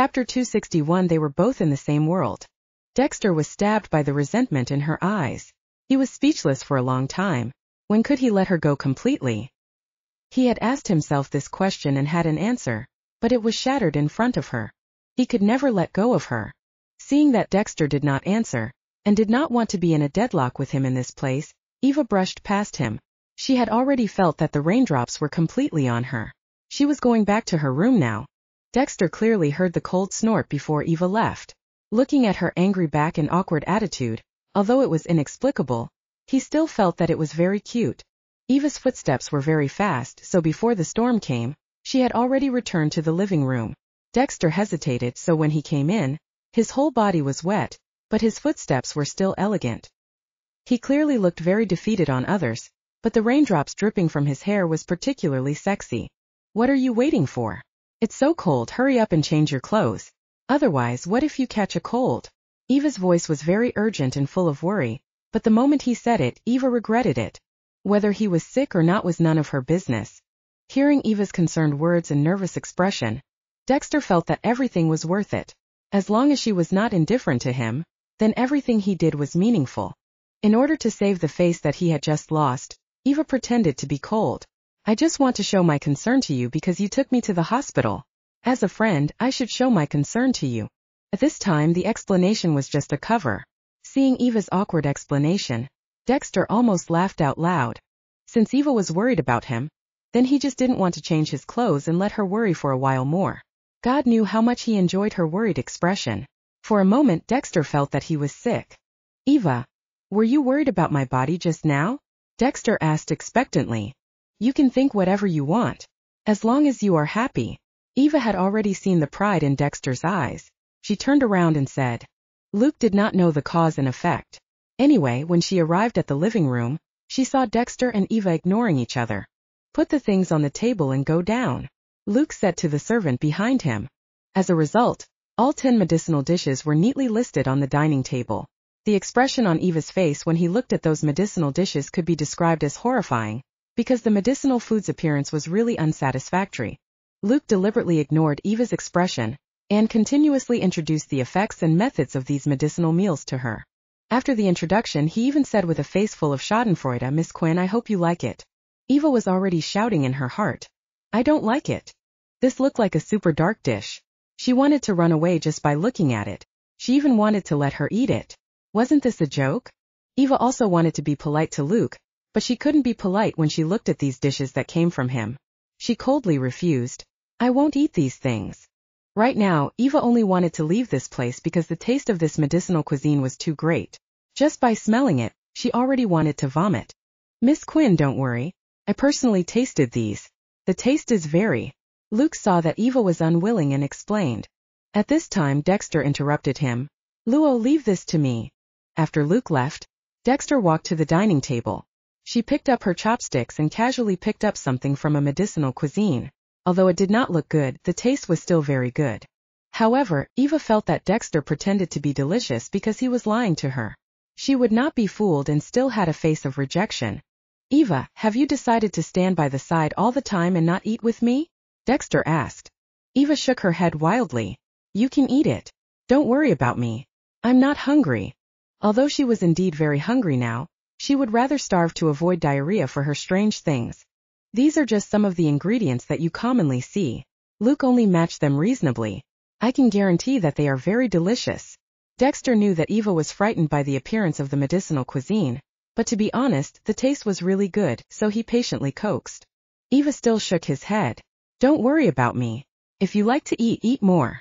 Chapter 261. They were both in the same world. Dexter was stabbed by the resentment in her eyes. He was speechless for a long time. When could he let her go completely? He had asked himself this question and had an answer, but it was shattered in front of her. He could never let go of her. Seeing that Dexter did not answer, and did not want to be in a deadlock with him in this place, Eva brushed past him. She had already felt that the raindrops were completely on her. She was going back to her room now. Dexter clearly heard the cold snort before Eva left. Looking at her angry back and awkward attitude, although it was inexplicable, he still felt that it was very cute. Eva's footsteps were very fast, so before the storm came, she had already returned to the living room. Dexter hesitated, so when he came in, his whole body was wet, but his footsteps were still elegant. He clearly looked very defeated on others, but the raindrops dripping from his hair was particularly sexy. What are you waiting for? It's so cold, hurry up and change your clothes. Otherwise, what if you catch a cold? Eva's voice was very urgent and full of worry, but the moment he said it, Eva regretted it. Whether he was sick or not was none of her business. Hearing Eva's concerned words and nervous expression, Dexter felt that everything was worth it. As long as she was not indifferent to him, then everything he did was meaningful. In order to save the face that he had just lost, Eva pretended to be cold. I just want to show my concern to you because you took me to the hospital. As a friend, I should show my concern to you. At this time, the explanation was just a cover. Seeing Eva's awkward explanation, Dexter almost laughed out loud. Since Eva was worried about him, then he just didn't want to change his clothes and let her worry for a while more. God knew how much he enjoyed her worried expression. For a moment, Dexter felt that he was sick. Eva, were you worried about my body just now? Dexter asked expectantly. You can think whatever you want, as long as you are happy. Eva had already seen the pride in Dexter's eyes. She turned around and said, Luke did not know the cause and effect. Anyway, when she arrived at the living room, she saw Dexter and Eva ignoring each other. Put the things on the table and go down, Luke said to the servant behind him. As a result, all 10 medicinal dishes were neatly listed on the dining table. The expression on Eva's face when he looked at those medicinal dishes could be described as horrifying, because the medicinal food's appearance was really unsatisfactory. Luke deliberately ignored Eva's expression, and continuously introduced the effects and methods of these medicinal meals to her. After the introduction, he even said with a face full of schadenfreude, Miss Quinn, I hope you like it. Eva was already shouting in her heart. I don't like it. This looked like a super dark dish. She wanted to run away just by looking at it. She even wanted to let her eat it. Wasn't this a joke? Eva also wanted to be polite to Luke, but she couldn't be polite when she looked at these dishes that came from him. She coldly refused. I won't eat these things. Right now, Eva only wanted to leave this place because the taste of this medicinal cuisine was too great. Just by smelling it, she already wanted to vomit. Miss Quinn, don't worry. I personally tasted these. The taste is very. Luke saw that Eva was unwilling and explained. At this time, Dexter interrupted him. Luo, leave this to me. After Luke left, Dexter walked to the dining table. She picked up her chopsticks and casually picked up something from a medicinal cuisine. Although it did not look good, the taste was still very good. However, Eva felt that Dexter pretended to be delicious because he was lying to her. She would not be fooled and still had a face of rejection. Eva, have you decided to stand by the side all the time and not eat with me? Dexter asked. Eva shook her head wildly. You can eat it. Don't worry about me. I'm not hungry. Although she was indeed very hungry now, she would rather starve to avoid diarrhea for her strange things. These are just some of the ingredients that you commonly see. Luke only matched them reasonably. I can guarantee that they are very delicious. Dexter knew that Eva was frightened by the appearance of the medicinal cuisine, but to be honest, the taste was really good, so he patiently coaxed. Eva still shook his head. Don't worry about me. If you like to eat, eat more.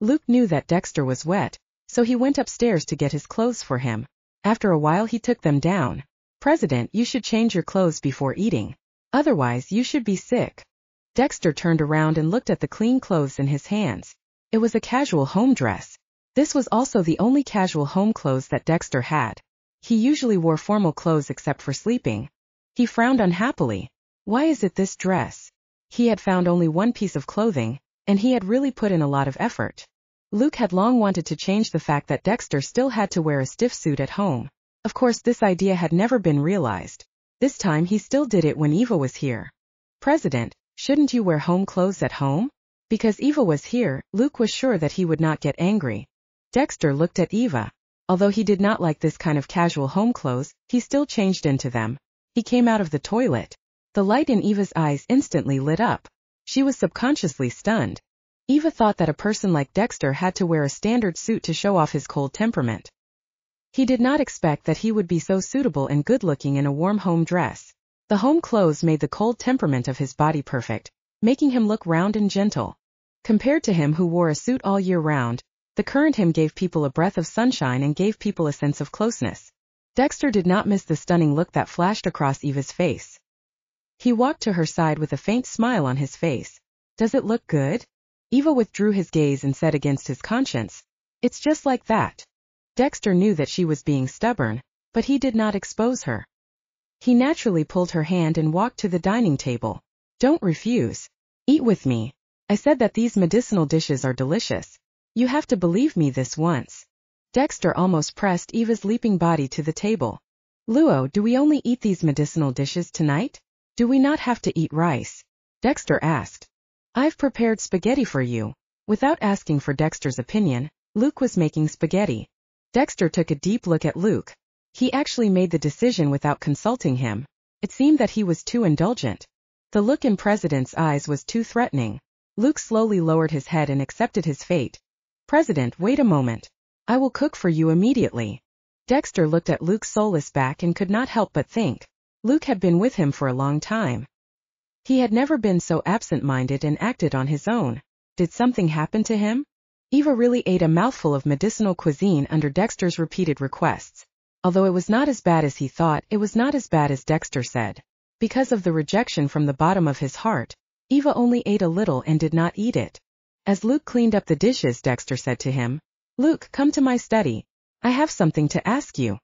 Luke knew that Dexter was wet, so he went upstairs to get his clothes for him. After a while, he took them down. President, you should change your clothes before eating. Otherwise, you should be sick. Dexter turned around and looked at the clean clothes in his hands. It was a casual home dress. This was also the only casual home clothes that Dexter had. He usually wore formal clothes except for sleeping. He frowned unhappily. Why is it this dress? He had found only one piece of clothing, and he had really put in a lot of effort. Luke had long wanted to change the fact that Dexter still had to wear a stiff suit at home. Of course, this idea had never been realized. This time he still did it when Eva was here. President, shouldn't you wear home clothes at home? Because Eva was here, Luke was sure that he would not get angry. Dexter looked at Eva. Although he did not like this kind of casual home clothes, he still changed into them. He came out of the toilet. The light in Eva's eyes instantly lit up. She was subconsciously stunned. Eva thought that a person like Dexter had to wear a standard suit to show off his cold temperament. He did not expect that he would be so suitable and good-looking in a warm home dress. The home clothes made the cold temperament of his body perfect, making him look round and gentle. Compared to him who wore a suit all year round, the current him gave people a breath of sunshine and gave people a sense of closeness. Dexter did not miss the stunning look that flashed across Eva's face. He walked to her side with a faint smile on his face. "Does it look good?" Eva withdrew his gaze and said against his conscience, "It's just like that." Dexter knew that she was being stubborn, but he did not expose her. He naturally pulled her hand and walked to the dining table. "Don't refuse. Eat with me. I said that these medicinal dishes are delicious. You have to believe me this once." Dexter almost pressed Eva's leaping body to the table. "Luo, do we only eat these medicinal dishes tonight? Do we not have to eat rice?" Dexter asked. "I've prepared spaghetti for you." Without asking for Dexter's opinion, Luke was making spaghetti. Dexter took a deep look at Luke. He actually made the decision without consulting him. It seemed that he was too indulgent. The look in President's eyes was too threatening. Luke slowly lowered his head and accepted his fate. "President, wait a moment. I will cook for you immediately." Dexter looked at Luke's soulless back and could not help but think. Luke had been with him for a long time. He had never been so absent-minded and acted on his own. Did something happen to him? Eva really ate a mouthful of medicinal cuisine under Dexter's repeated requests. Although it was not as bad as he thought, it was not as bad as Dexter said. Because of the rejection from the bottom of his heart, Eva only ate a little and did not eat it. As Luke cleaned up the dishes, Dexter said to him, "Luke, come to my study. I have something to ask you."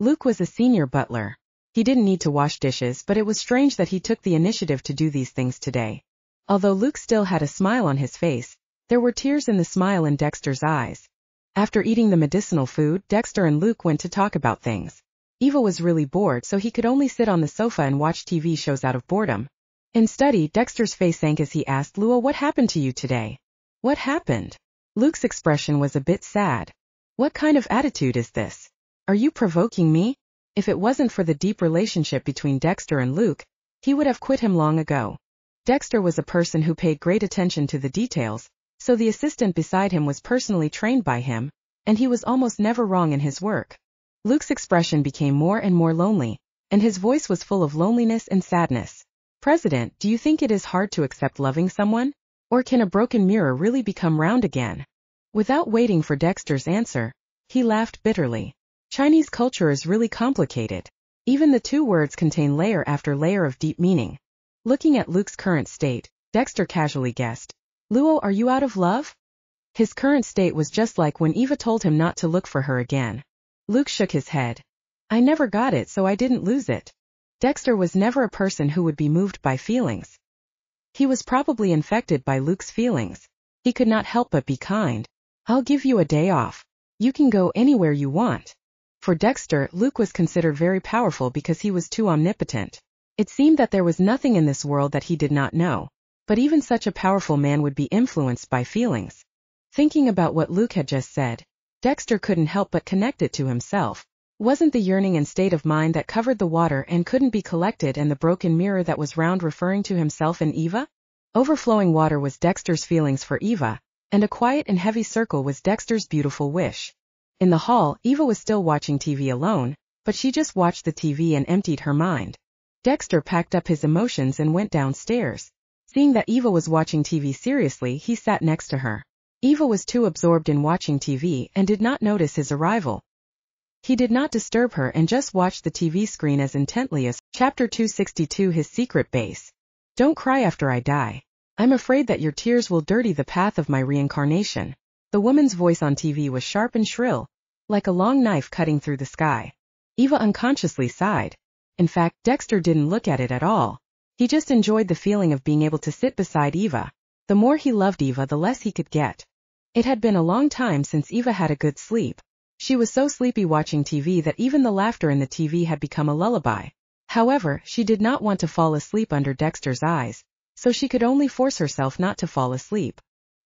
Luke was a senior butler. He didn't need to wash dishes, but it was strange that he took the initiative to do these things today. Although Luke still had a smile on his face, there were tears in the smile in Dexter's eyes. After eating the medicinal food, Dexter and Luke went to talk about things. Eva was really bored, so he could only sit on the sofa and watch TV shows out of boredom. In study, Dexter's face sank as he asked Luo, "What happened to you today?" "What happened?" Luke's expression was a bit sad. "What kind of attitude is this? Are you provoking me?" If it wasn't for the deep relationship between Dexter and Luke, he would have quit him long ago. Dexter was a person who paid great attention to the details, so the assistant beside him was personally trained by him, and he was almost never wrong in his work. Luke's expression became more and more lonely, and his voice was full of loneliness and sadness. "President, do you think it is hard to accept loving someone? Or can a broken mirror really become round again?" Without waiting for Dexter's answer, he laughed bitterly. Chinese culture is really complicated. Even the two words contain layer after layer of deep meaning. Looking at Luke's current state, Dexter casually guessed, "Luo, are you out of love?" His current state was just like when Eva told him not to look for her again. Luke shook his head. "I never got it, so I didn't lose it." Dexter was never a person who would be moved by feelings. He was probably infected by Luke's feelings. He could not help but be kind. "I'll give you a day off. You can go anywhere you want." For Dexter, Luke was considered very powerful because he was too omnipotent. It seemed that there was nothing in this world that he did not know. But even such a powerful man would be influenced by feelings. Thinking about what Luke had just said, Dexter couldn't help but connect it to himself. Wasn't the yearning and state of mind that covered the water and couldn't be collected and the broken mirror that was round referring to himself and Eva? Overflowing water was Dexter's feelings for Eva, and a quiet and heavy circle was Dexter's beautiful wish. In the hall, Eva was still watching TV alone, but she just watched the TV and emptied her mind. Dexter packed up his emotions and went downstairs. Seeing that Eva was watching TV seriously, he sat next to her. Eva was too absorbed in watching TV and did not notice his arrival. He did not disturb her and just watched the TV screen as intently as Chapter 262 His Secret Base. "Don't cry after I die. I'm afraid that your tears will dirty the path of my reincarnation." The woman's voice on TV was sharp and shrill, like a long knife cutting through the sky. Eva unconsciously sighed. In fact, Dexter didn't look at it at all. He just enjoyed the feeling of being able to sit beside Eva. The more he loved Eva, the less he could get. It had been a long time since Eva had a good sleep. She was so sleepy watching TV that even the laughter in the TV had become a lullaby. However, she did not want to fall asleep under Dexter's eyes, so she could only force herself not to fall asleep.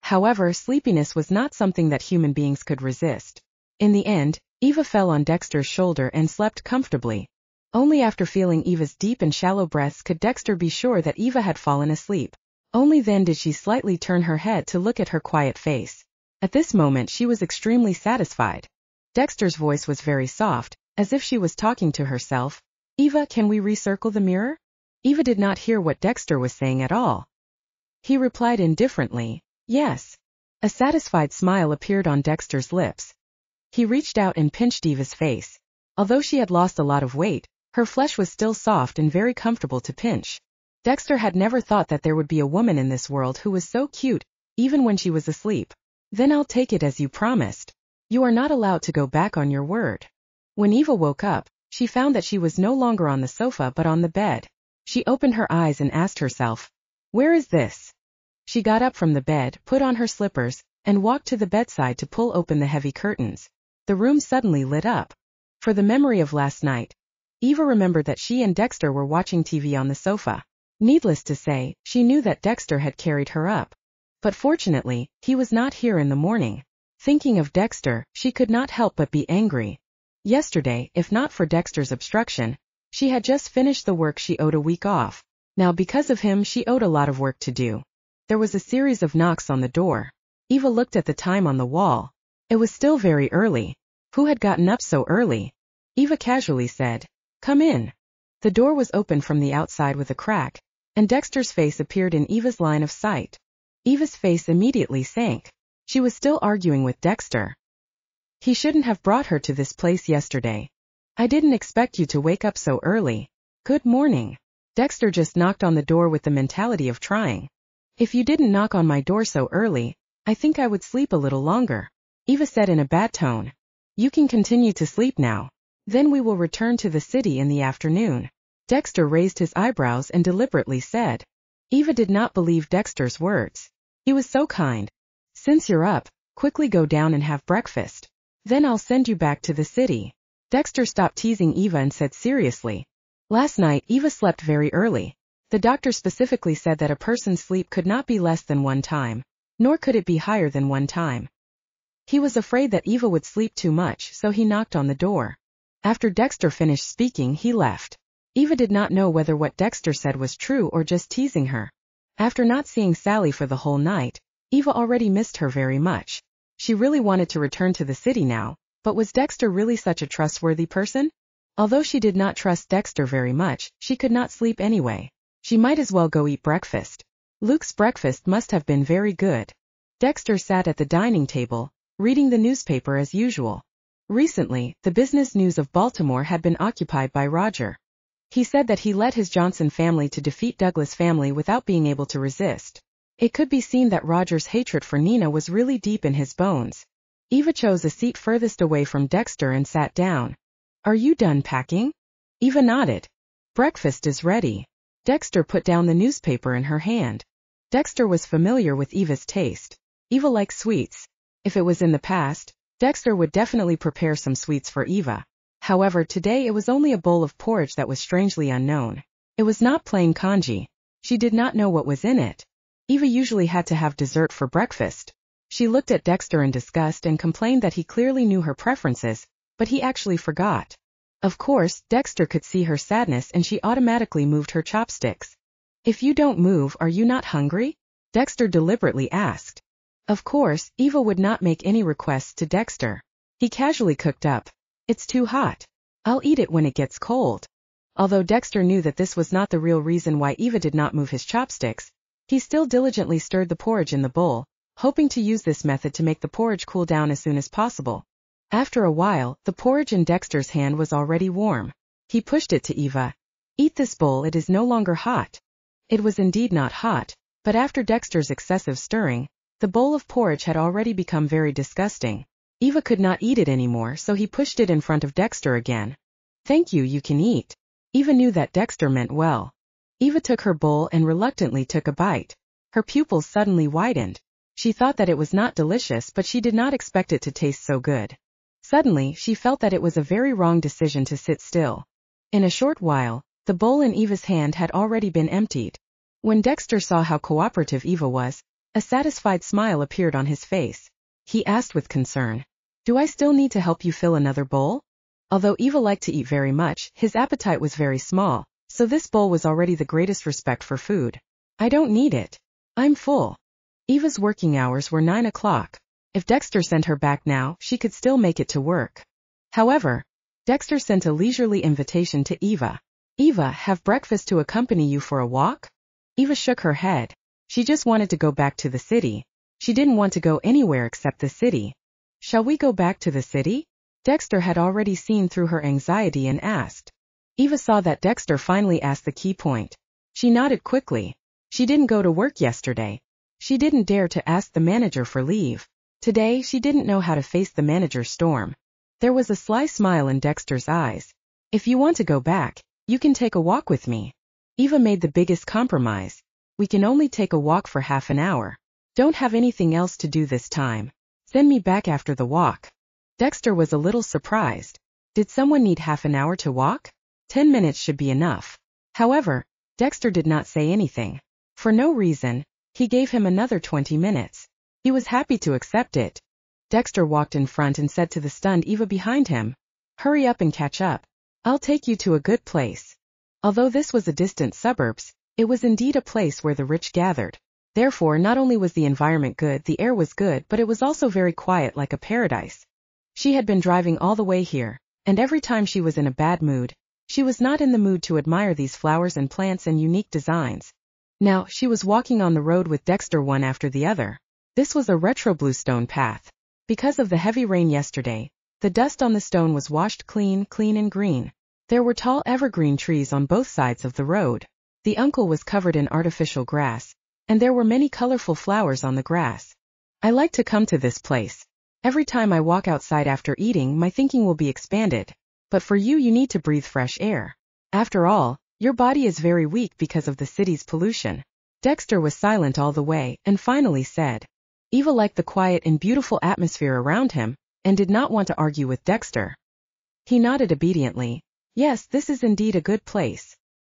However, sleepiness was not something that human beings could resist. In the end, Eva fell on Dexter's shoulder and slept comfortably. Only after feeling Eva's deep and shallow breaths could Dexter be sure that Eva had fallen asleep. Only then did she slightly turn her head to look at her quiet face. At this moment she was extremely satisfied. Dexter's voice was very soft, as if she was talking to herself. "Eva, can we recircle the mirror?" Eva did not hear what Dexter was saying at all. He replied indifferently, "Yes." A satisfied smile appeared on Dexter's lips. He reached out and pinched Eva's face. Although she had lost a lot of weight, her flesh was still soft and very comfortable to pinch. Dexter had never thought that there would be a woman in this world who was so cute, even when she was asleep. "Then I'll take it as you promised. You are not allowed to go back on your word." When Eva woke up, she found that she was no longer on the sofa but on the bed. She opened her eyes and asked herself, "Where is this?" She got up from the bed, put on her slippers, and walked to the bedside to pull open the heavy curtains. The room suddenly lit up. For the memory of last night, Eva remembered that she and Dexter were watching TV on the sofa. Needless to say, she knew that Dexter had carried her up. But fortunately, he was not here in the morning. Thinking of Dexter, she could not help but be angry. Yesterday, if not for Dexter's obstruction, she had just finished the work she owed a week off. Now because of him she owed a lot of work to do. There was a series of knocks on the door. Eva looked at the time on the wall. It was still very early. Who had gotten up so early? Eva casually said, "Come in." The door was open from the outside with a crack, and Dexter's face appeared in Eva's line of sight. Eva's face immediately sank. She was still arguing with Dexter. "He shouldn't have brought her to this place yesterday. I didn't expect you to wake up so early. Good morning." Dexter just knocked on the door with the mentality of trying. "If you didn't knock on my door so early, I think I would sleep a little longer," Eva said in a bad tone. "You can continue to sleep now. Then we will return to the city in the afternoon." Dexter raised his eyebrows and deliberately said. Eva did not believe Dexter's words. He was so kind. "Since you're up, quickly go down and have breakfast. Then I'll send you back to the city." Dexter stopped teasing Eva and said seriously. Last night Eva slept very early. The doctor specifically said that a person's sleep could not be less than one time, nor could it be higher than one time. He was afraid that Eva would sleep too much, so he knocked on the door. After Dexter finished speaking, he left. Eva did not know whether what Dexter said was true or just teasing her. After not seeing Sally for the whole night, Eva already missed her very much. She really wanted to return to the city now, but was Dexter really such a trustworthy person? Although she did not trust Dexter very much, she could not sleep anyway. She might as well go eat breakfast. Luke's breakfast must have been very good. Dexter sat at the dining table, reading the newspaper as usual. Recently, the business news of Baltimore had been occupied by Roger. He said that he led his Johnson family to defeat Douglas family without being able to resist. It could be seen that Roger's hatred for Nina was really deep in his bones. Eva chose a seat furthest away from Dexter and sat down. "Are you done packing?" Eva nodded. "Breakfast is ready." Dexter put down the newspaper in her hand. Dexter was familiar with Eva's taste. Eva liked sweets. If it was in the past, Dexter would definitely prepare some sweets for Eva. However, today it was only a bowl of porridge that was strangely unknown. It was not plain congee. She did not know what was in it. Eva usually had to have dessert for breakfast. She looked at Dexter in disgust and complained that he clearly knew her preferences, but he actually forgot. Of course, Dexter could see her sadness and she automatically moved her chopsticks. "If you don't move, are you not hungry?" Dexter deliberately asked. Of course, Eva would not make any requests to Dexter. He casually cooked up. "It's too hot. I'll eat it when it gets cold." Although Dexter knew that this was not the real reason why Eva did not move his chopsticks, he still diligently stirred the porridge in the bowl, hoping to use this method to make the porridge cool down as soon as possible. After a while, the porridge in Dexter's hand was already warm. He pushed it to Eva. "Eat this bowl, it is no longer hot." It was indeed not hot, but after Dexter's excessive stirring, the bowl of porridge had already become very disgusting. Eva could not eat it anymore, so he pushed it in front of Dexter again. "Thank you, you can eat." Eva knew that Dexter meant well. Eva took her bowl and reluctantly took a bite. Her pupils suddenly widened. She thought that it was not delicious, but she did not expect it to taste so good. Suddenly, she felt that it was a very wrong decision to sit still. In a short while, the bowl in Eva's hand had already been emptied. When Dexter saw how cooperative Eva was, A satisfied smile appeared on his face. He asked with concern, "Do I still need to help you fill another bowl?" Although Eva liked to eat very much, his appetite was very small, so this bowl was already the greatest respect for food. "I don't need it. I'm full." Eva's working hours were 9 o'clock. If Dexter sent her back now, she could still make it to work. However, Dexter sent a leisurely invitation to Eva. "Eva, have breakfast to accompany you for a walk?" Eva shook her head. She just wanted to go back to the city. She didn't want to go anywhere except the city. "Shall we go back to the city?" Dexter had already seen through her anxiety and asked. Eva saw that Dexter finally asked the key point. She nodded quickly. She didn't go to work yesterday. She didn't dare to ask the manager for leave. Today, she didn't know how to face the manager's storm. There was a sly smile in Dexter's eyes. "If you want to go back, you can take a walk with me." Eva made the biggest compromise. "We can only take a walk for half an hour. Don't have anything else to do this time. Send me back after the walk." Dexter was a little surprised. Did someone need half an hour to walk? 10 minutes should be enough. However, Dexter did not say anything. For no reason, he gave him another 20 minutes. He was happy to accept it. Dexter walked in front and said to the stunned Eva behind him, "Hurry up and catch up. I'll take you to a good place." Although this was a distant suburbs, it was indeed a place where the rich gathered. Therefore, not only was the environment good, the air was good, but it was also very quiet, like a paradise. She had been driving all the way here, and every time she was in a bad mood, she was not in the mood to admire these flowers and plants and unique designs. Now, she was walking on the road with Dexter one after the other. This was a retro blue stone path. Because of the heavy rain yesterday, the dust on the stone was washed clean and green. There were tall evergreen trees on both sides of the road. The uncle was covered in artificial grass, and there were many colorful flowers on the grass. "I like to come to this place. Every time I walk outside after eating, my thinking will be expanded. But for you, you need to breathe fresh air. After all, your body is very weak because of the city's pollution." Dexter was silent all the way and finally said. Eva liked the quiet and beautiful atmosphere around him and did not want to argue with Dexter. He nodded obediently. "Yes, this is indeed a good place.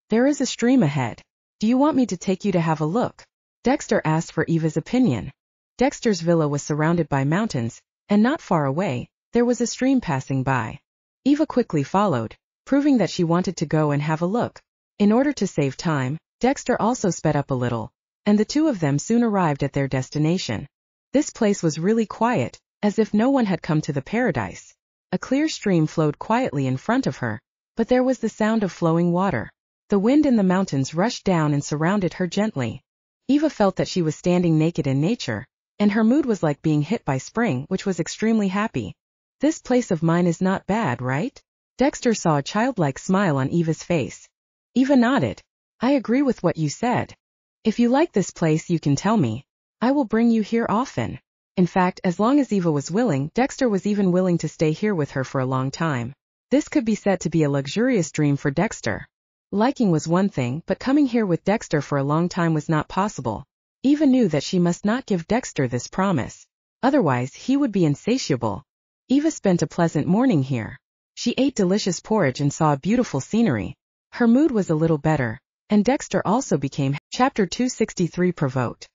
There is a stream ahead. Do you want me to take you to have a look?" Dexter asked for Eva's opinion. Dexter's villa was surrounded by mountains, and not far away, there was a stream passing by. Eva quickly followed, proving that she wanted to go and have a look. In order to save time, Dexter also sped up a little, and the two of them soon arrived at their destination. This place was really quiet, as if no one had come to the paradise. A clear stream flowed quietly in front of her, but there was the sound of flowing water. The wind in the mountains rushed down and surrounded her gently. Eva felt that she was standing naked in nature, and her mood was like being hit by spring, which was extremely happy. "This place of mine is not bad, right?" Dexter saw a childlike smile on Eva's face. Eva nodded. "I agree with what you said. If you like this place, you can tell me. I will bring you here often." In fact, as long as Eva was willing, Dexter was even willing to stay here with her for a long time. This could be said to be a luxurious dream for Dexter. Liking was one thing, but coming here with Dexter for a long time was not possible. Eva knew that she must not give Dexter this promise. Otherwise, he would be insatiable. Eva spent a pleasant morning here. She ate delicious porridge and saw beautiful scenery. Her mood was a little better, and Dexter also became happy. Chapter 263 Provoked.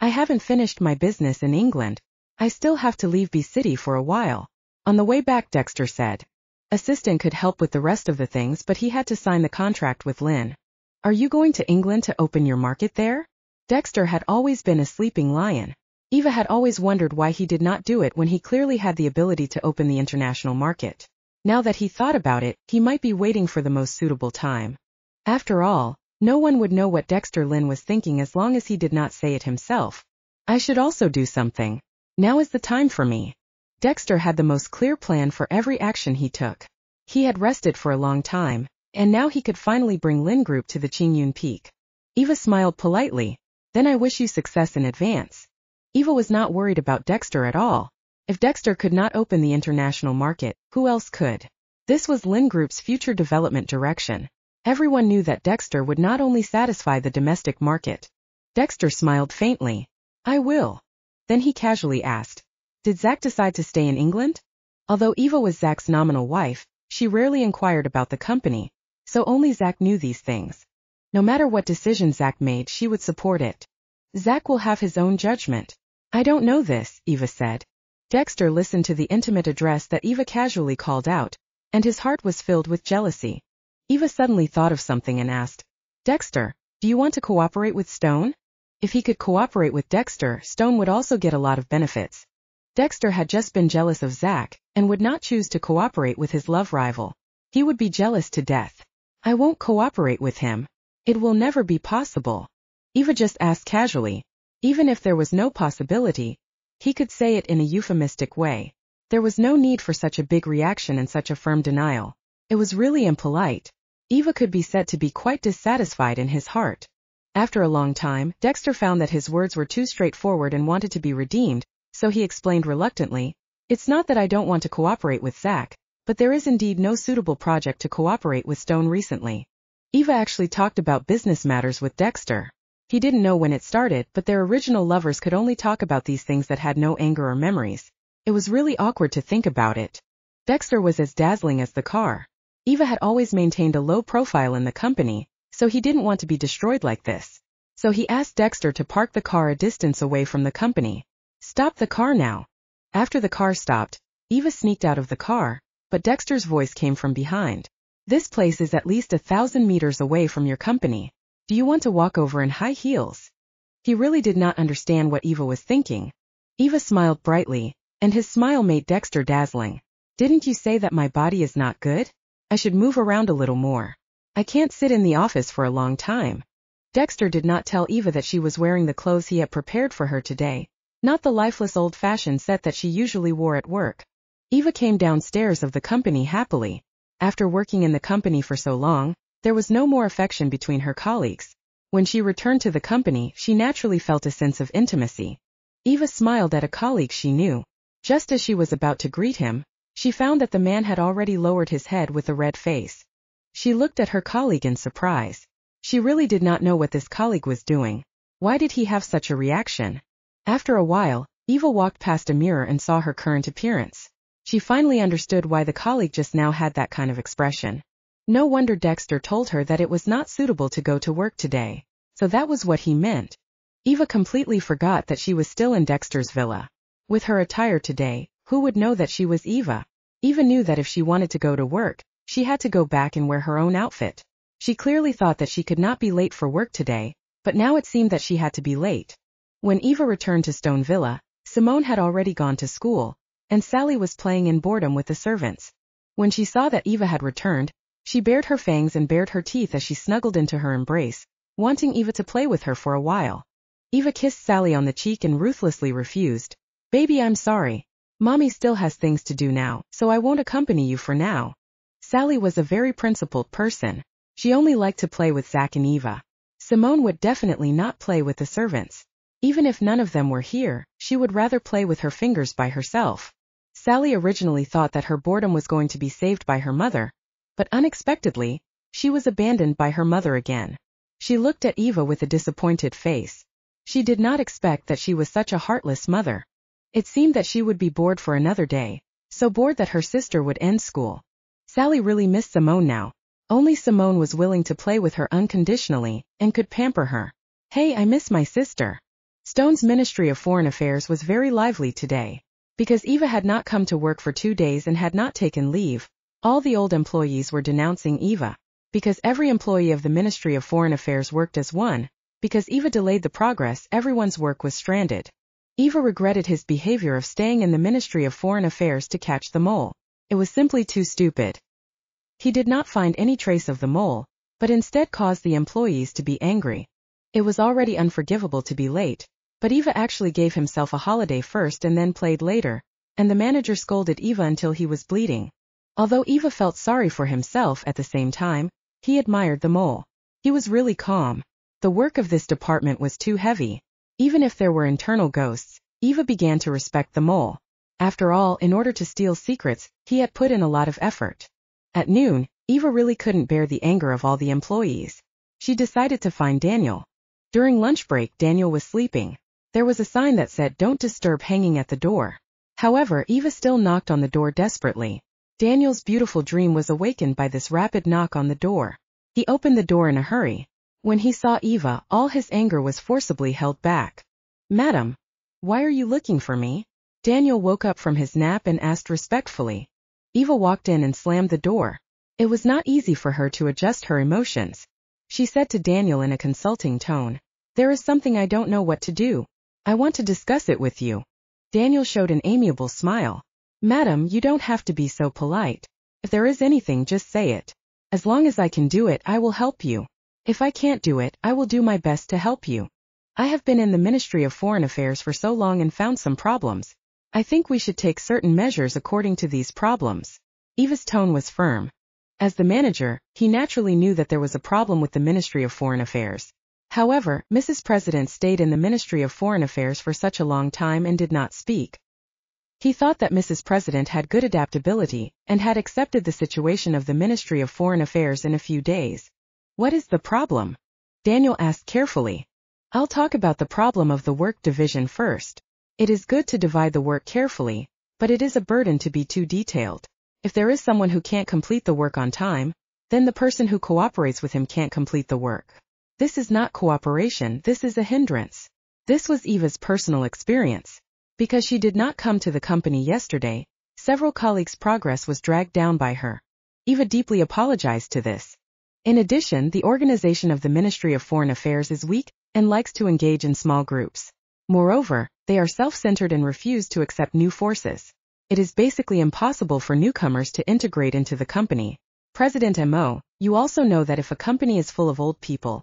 I haven't finished my business in England. I still have to leave B-City for a while. On the way back, Dexter said. Assistant could help with the rest of the things, but he had to sign the contract with Lin. "Are you going to England to open your market there?" Dexter had always been a sleeping lion. Eva had always wondered why he did not do it when he clearly had the ability to open the international market. Now that he thought about it, he might be waiting for the most suitable time. After all, no one would know what Dexter Lin was thinking as long as he did not say it himself. "I should also do something. Now is the time for me." Dexter had the most clear plan for every action he took. He had rested for a long time, and now he could finally bring Lin Group to the Qingyun Peak. Eva smiled politely. "Then I wish you success in advance." Eva was not worried about Dexter at all. If Dexter could not open the international market, who else could? This was Lin Group's future development direction. Everyone knew that Dexter would not only satisfy the domestic market. Dexter smiled faintly. "I will." Then he casually asked, "Did Zach decide to stay in England?" Although Eva was Zach's nominal wife, she rarely inquired about the company, so only Zach knew these things. No matter what decision Zach made, she would support it. Zach will have his own judgment. I don't know this, Eva said. Dexter listened to the intimate address that Eva casually called out, and his heart was filled with jealousy. Eva suddenly thought of something and asked, Dexter, do you want to cooperate with Stone? If he could cooperate with Dexter, Stone would also get a lot of benefits. Dexter had just been jealous of Zach, and would not choose to cooperate with his love rival. He would be jealous to death. I won't cooperate with him. It will never be possible. Eva just asked casually. Even if there was no possibility, he could say it in a euphemistic way. There was no need for such a big reaction and such a firm denial. It was really impolite. Eva could be said to be quite dissatisfied in his heart. After a long time, Dexter found that his words were too straightforward and wanted to be redeemed, so he explained reluctantly, It's not that I don't want to cooperate with Zach, but there is indeed no suitable project to cooperate with Stone recently. Eva actually talked about business matters with Dexter. He didn't know when it started, but their original lovers could only talk about these things that had no anger or memories. It was really awkward to think about it. Dexter was as dazzling as the car. Eva had always maintained a low profile in the company, so he didn't want to be destroyed like this. So he asked Dexter to park the car a distance away from the company. Stop the car now. After the car stopped, Eva sneaked out of the car, but Dexter's voice came from behind. This place is at least 1,000 meters away from your company. Do you want to walk over in high heels? He really did not understand what Eva was thinking. Eva smiled brightly, and his smile made Dexter dazzling. Didn't you say that my body is not good? I should move around a little more. I can't sit in the office for a long time. Dexter did not tell Eva that she was wearing the clothes he had prepared for her today. Not the lifeless old-fashioned set that she usually wore at work. Eva came downstairs of the company happily. After working in the company for so long, there was no more affection between her colleagues. When she returned to the company, she naturally felt a sense of intimacy. Eva smiled at a colleague she knew. Just as she was about to greet him, she found that the man had already lowered his head with a red face. She looked at her colleague in surprise. She really did not know what this colleague was doing. Why did he have such a reaction? After a while, Eva walked past a mirror and saw her current appearance. She finally understood why the colleague just now had that kind of expression. No wonder Dexter told her that it was not suitable to go to work today. So that was what he meant. Eva completely forgot that she was still in Dexter's villa. With her attire today, who would know that she was Eva? Eva knew that if she wanted to go to work, she had to go back and wear her own outfit. She clearly thought that she could not be late for work today, but now it seemed that she had to be late. When Eva returned to Stone Villa, Simone had already gone to school, and Sally was playing in boredom with the servants. When she saw that Eva had returned, she bared her fangs and bared her teeth as she snuggled into her embrace, wanting Eva to play with her for a while. Eva kissed Sally on the cheek and ruthlessly refused. Baby, I'm sorry. Mommy still has things to do now, so I won't accompany you for now. Sally was a very principled person. She only liked to play with Zach and Eva. Simone would definitely not play with the servants. Even if none of them were here, she would rather play with her fingers by herself. Sally originally thought that her boredom was going to be saved by her mother, but unexpectedly, she was abandoned by her mother again. She looked at Eva with a disappointed face. She did not expect that she was such a heartless mother. It seemed that she would be bored for another day, so bored that her sister would end school. Sally really missed Simone now. Only Simone was willing to play with her unconditionally and could pamper her. Hey, I miss my sister. Stone's Ministry of Foreign Affairs was very lively today. Because Eva had not come to work for 2 days and had not taken leave, all the old employees were denouncing Eva. Because every employee of the Ministry of Foreign Affairs worked as one, because Eva delayed the progress, everyone's work was stranded. Eva regretted his behavior of staying in the Ministry of Foreign Affairs to catch the mole. It was simply too stupid. He did not find any trace of the mole, but instead caused the employees to be angry. It was already unforgivable to be late. But Eva actually gave himself a holiday first and then played later, and the manager scolded Eva until he was bleeding. Although Eva felt sorry for himself at the same time, he admired the mole. He was really calm. The work of this department was too heavy. Even if there were internal ghosts, Eva began to respect the mole. After all, in order to steal secrets, he had put in a lot of effort. At noon, Eva really couldn't bear the anger of all the employees. She decided to find Daniel. During lunch break, Daniel was sleeping. There was a sign that said "Don't disturb" hanging at the door. However, Eva still knocked on the door desperately. Daniel's beautiful dream was awakened by this rapid knock on the door. He opened the door in a hurry. When he saw Eva, all his anger was forcibly held back. "Madam, why are you looking for me?" Daniel woke up from his nap and asked respectfully. Eva walked in and slammed the door. It was not easy for her to adjust her emotions. She said to Daniel in a consulting tone, "There is something I don't know what to do. I want to discuss it with you." Daniel showed an amiable smile. "Madam, you don't have to be so polite. If there is anything, just say it. As long as I can do it, I will help you. If I can't do it, I will do my best to help you. I have been in the Ministry of Foreign Affairs for so long and found some problems. I think we should take certain measures according to these problems." Eva's tone was firm. As the manager, he naturally knew that there was a problem with the Ministry of Foreign Affairs. However, Mrs. President stayed in the Ministry of Foreign Affairs for such a long time and did not speak. He thought that Mrs. President had good adaptability and had accepted the situation of the Ministry of Foreign Affairs in a few days. "What is the problem?" Daniel asked carefully. "I'll talk about the problem of the work division first. It is good to divide the work carefully, but it is a burden to be too detailed. If there is someone who can't complete the work on time, then the person who cooperates with him can't complete the work. This is not cooperation, this is a hindrance." This was Eva's personal experience. Because she did not come to the company yesterday, several colleagues' progress was dragged down by her. Eva deeply apologized to this. In addition, the organization of the Ministry of Foreign Affairs is weak and likes to engage in small groups. Moreover, they are self-centered and refuse to accept new forces. It is basically impossible for newcomers to integrate into the company. President Mo, you also know that if a company is full of old people,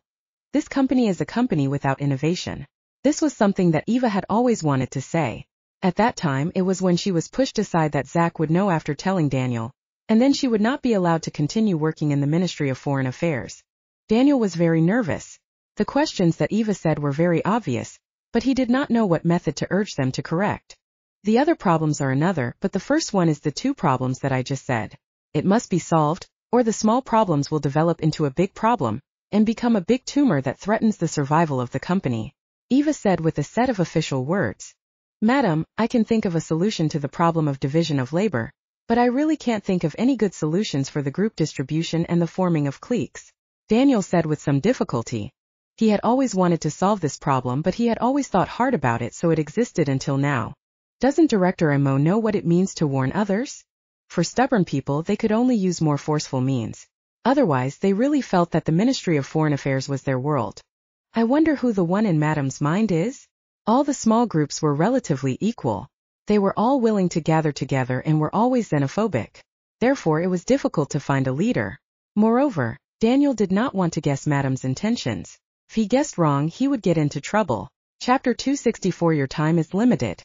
this company is a company without innovation. This was something that Eva had always wanted to say. At that time, it was when she was pushed aside that Zach would know after telling Daniel, and then she would not be allowed to continue working in the Ministry of Foreign Affairs. Daniel was very nervous. The questions that Eva said were very obvious, but he did not know what method to urge them to correct. The other problems are another, but the first one is the two problems that I just said. It must be solved, or the small problems will develop into a big problem and become a big tumor that threatens the survival of the company. Eva said with a set of official words, "Madam, I can think of a solution to the problem of division of labor, but I really can't think of any good solutions for the group distribution and the forming of cliques." Daniel said with some difficulty. He had always wanted to solve this problem, but he had always thought hard about it, so it existed until now. Doesn't Director Mo know what it means to warn others? For stubborn people, they could only use more forceful means. Otherwise, they really felt that the Ministry of Foreign Affairs was their world. I wonder who the one in Madam's mind is? All the small groups were relatively equal. They were all willing to gather together and were always xenophobic. Therefore, it was difficult to find a leader. Moreover, Daniel did not want to guess Madam's intentions. If he guessed wrong, he would get into trouble. Chapter 264. Your time is limited.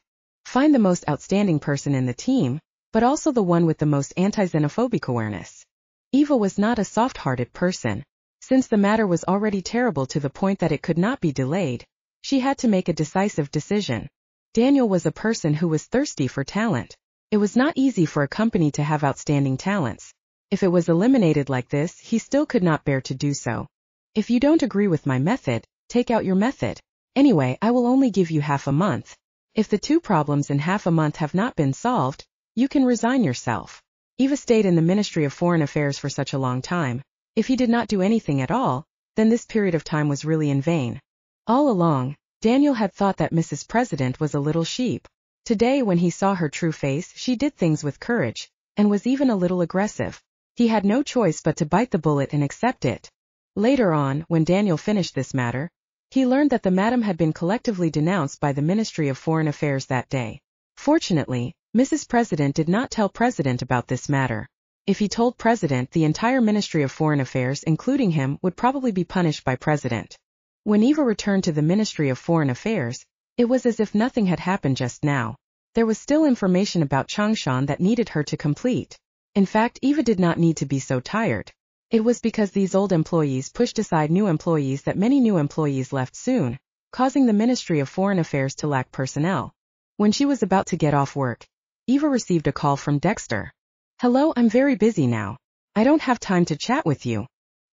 Find the most outstanding person in the team, but also the one with the most anti-xenophobic awareness. Eva was not a soft-hearted person. Since the matter was already terrible to the point that it could not be delayed, she had to make a decisive decision. Daniel was a person who was thirsty for talent. It was not easy for a company to have outstanding talents. If it was eliminated like this, he still could not bear to do so. If you don't agree with my method, take out your method. Anyway, I will only give you half a month. If the two problems in half a month have not been solved, you can resign yourself. Eva stayed in the Ministry of Foreign Affairs for such a long time. If he did not do anything at all, then this period of time was really in vain. All along, Daniel had thought that Mrs. President was a little sheep. Today, when he saw her true face, she did things with courage, and was even a little aggressive. He had no choice but to bite the bullet and accept it. Later on, when Daniel finished this matter, he learned that the madam had been collectively denounced by the Ministry of Foreign Affairs that day. Fortunately, Mrs. President did not tell President about this matter. If he told President, the entire Ministry of Foreign Affairs, including him, would probably be punished by President. When Eva returned to the Ministry of Foreign Affairs, it was as if nothing had happened just now. There was still information about Changshan that needed her to complete. In fact, Eva did not need to be so tired. It was because these old employees pushed aside new employees that many new employees left soon, causing the Ministry of Foreign Affairs to lack personnel. When she was about to get off work, Eva received a call from Dexter. "Hello, I'm very busy now. I don't have time to chat with you."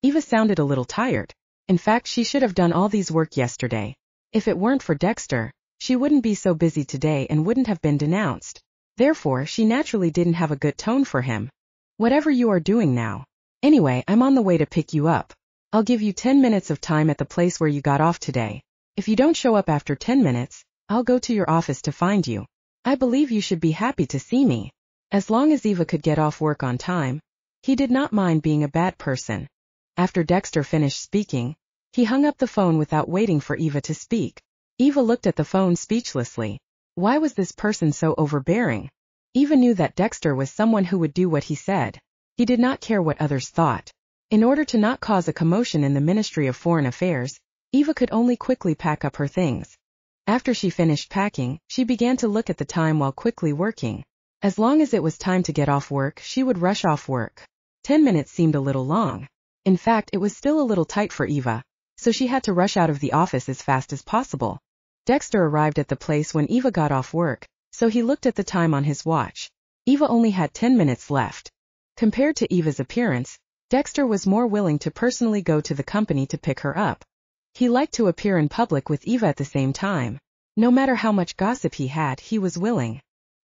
Eva sounded a little tired. In fact, she should have done all these work yesterday. If it weren't for Dexter, she wouldn't be so busy today and wouldn't have been denounced. Therefore, she naturally didn't have a good tone for him. "Whatever you are doing now. Anyway, I'm on the way to pick you up." I'll give you 10 minutes of time at the place where you got off today. If you don't show up after 10 minutes, I'll go to your office to find you. I believe you should be happy to see me." As long as Eva could get off work on time, he did not mind being a bad person. After Dexter finished speaking, he hung up the phone without waiting for Eva to speak. Eva looked at the phone speechlessly. Why was this person so overbearing? Eva knew that Dexter was someone who would do what he said. He did not care what others thought. In order to not cause a commotion in the Ministry of Foreign Affairs, Eva could only quickly pack up her things. After she finished packing, she began to look at the time while quickly working. As long as it was time to get off work, she would rush off work. 10 minutes seemed a little long. In fact, it was still a little tight for Eva, so she had to rush out of the office as fast as possible. Dexter arrived at the place when Eva got off work, so he looked at the time on his watch. Eva only had 10 minutes left. Compared to Eva's appearance, Dexter was more willing to personally go to the company to pick her up. He liked to appear in public with Eva at the same time. No matter how much gossip he had, he was willing.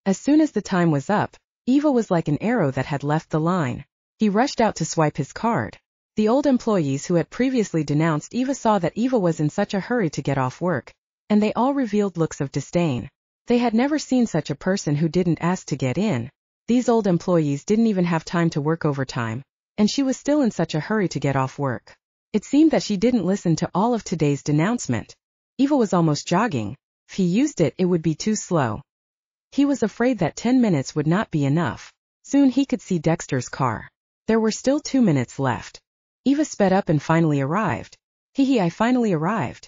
As soon as the time was up, Eva was like an arrow that had left the line. He rushed out to swipe his card. The old employees who had previously denounced Eva saw that Eva was in such a hurry to get off work, and they all revealed looks of disdain. They had never seen such a person who didn't ask to get in. These old employees didn't even have time to work overtime, and she was still in such a hurry to get off work. It seemed that she didn't listen to all of today's denouncement. Eva was almost jogging. If he used it, it would be too slow. He was afraid that 10 minutes would not be enough. Soon he could see Dexter's car. There were still 2 minutes left. Eva sped up and finally arrived. I finally arrived.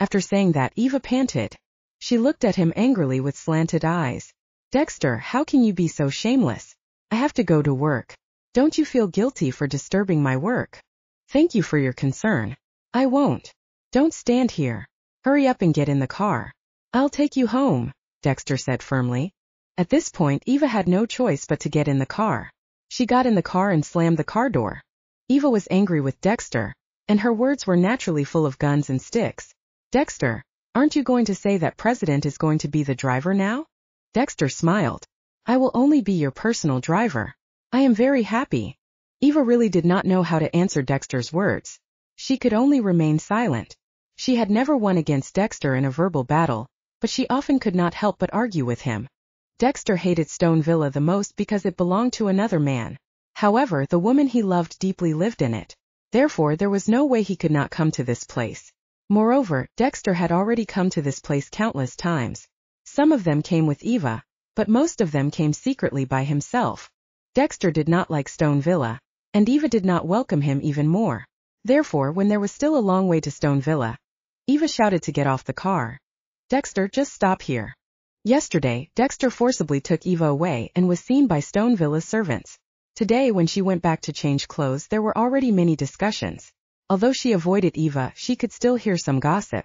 After saying that, Eva panted. She looked at him angrily with slanted eyes. Dexter, how can you be so shameless? I have to go to work. Don't you feel guilty for disturbing my work? Thank you for your concern. I won't. Don't stand here. Hurry up and get in the car. I'll take you home, Dexter said firmly. At this point, Eva had no choice but to get in the car. She got in the car and slammed the car door. Eva was angry with Dexter, and her words were naturally full of guns and sticks. Dexter, aren't you going to say that President is going to be the driver now? Dexter smiled. I will only be your personal driver. I am very happy. Eva really did not know how to answer Dexter's words. She could only remain silent. She had never won against Dexter in a verbal battle, but she often could not help but argue with him. Dexter hated Stone Villa the most because it belonged to another man. However, the woman he loved deeply lived in it. Therefore, there was no way he could not come to this place. Moreover, Dexter had already come to this place countless times. Some of them came with Eva, but most of them came secretly by himself. Dexter did not like Stone Villa, and Eva did not welcome him even more. Therefore, when there was still a long way to Stone Villa, Eva shouted to get off the car. Dexter, just stop here. Yesterday, Dexter forcibly took Eva away and was seen by Stone Villa's servants. Today, when she went back to change clothes, there were already many discussions. Although she avoided Eva, she could still hear some gossip.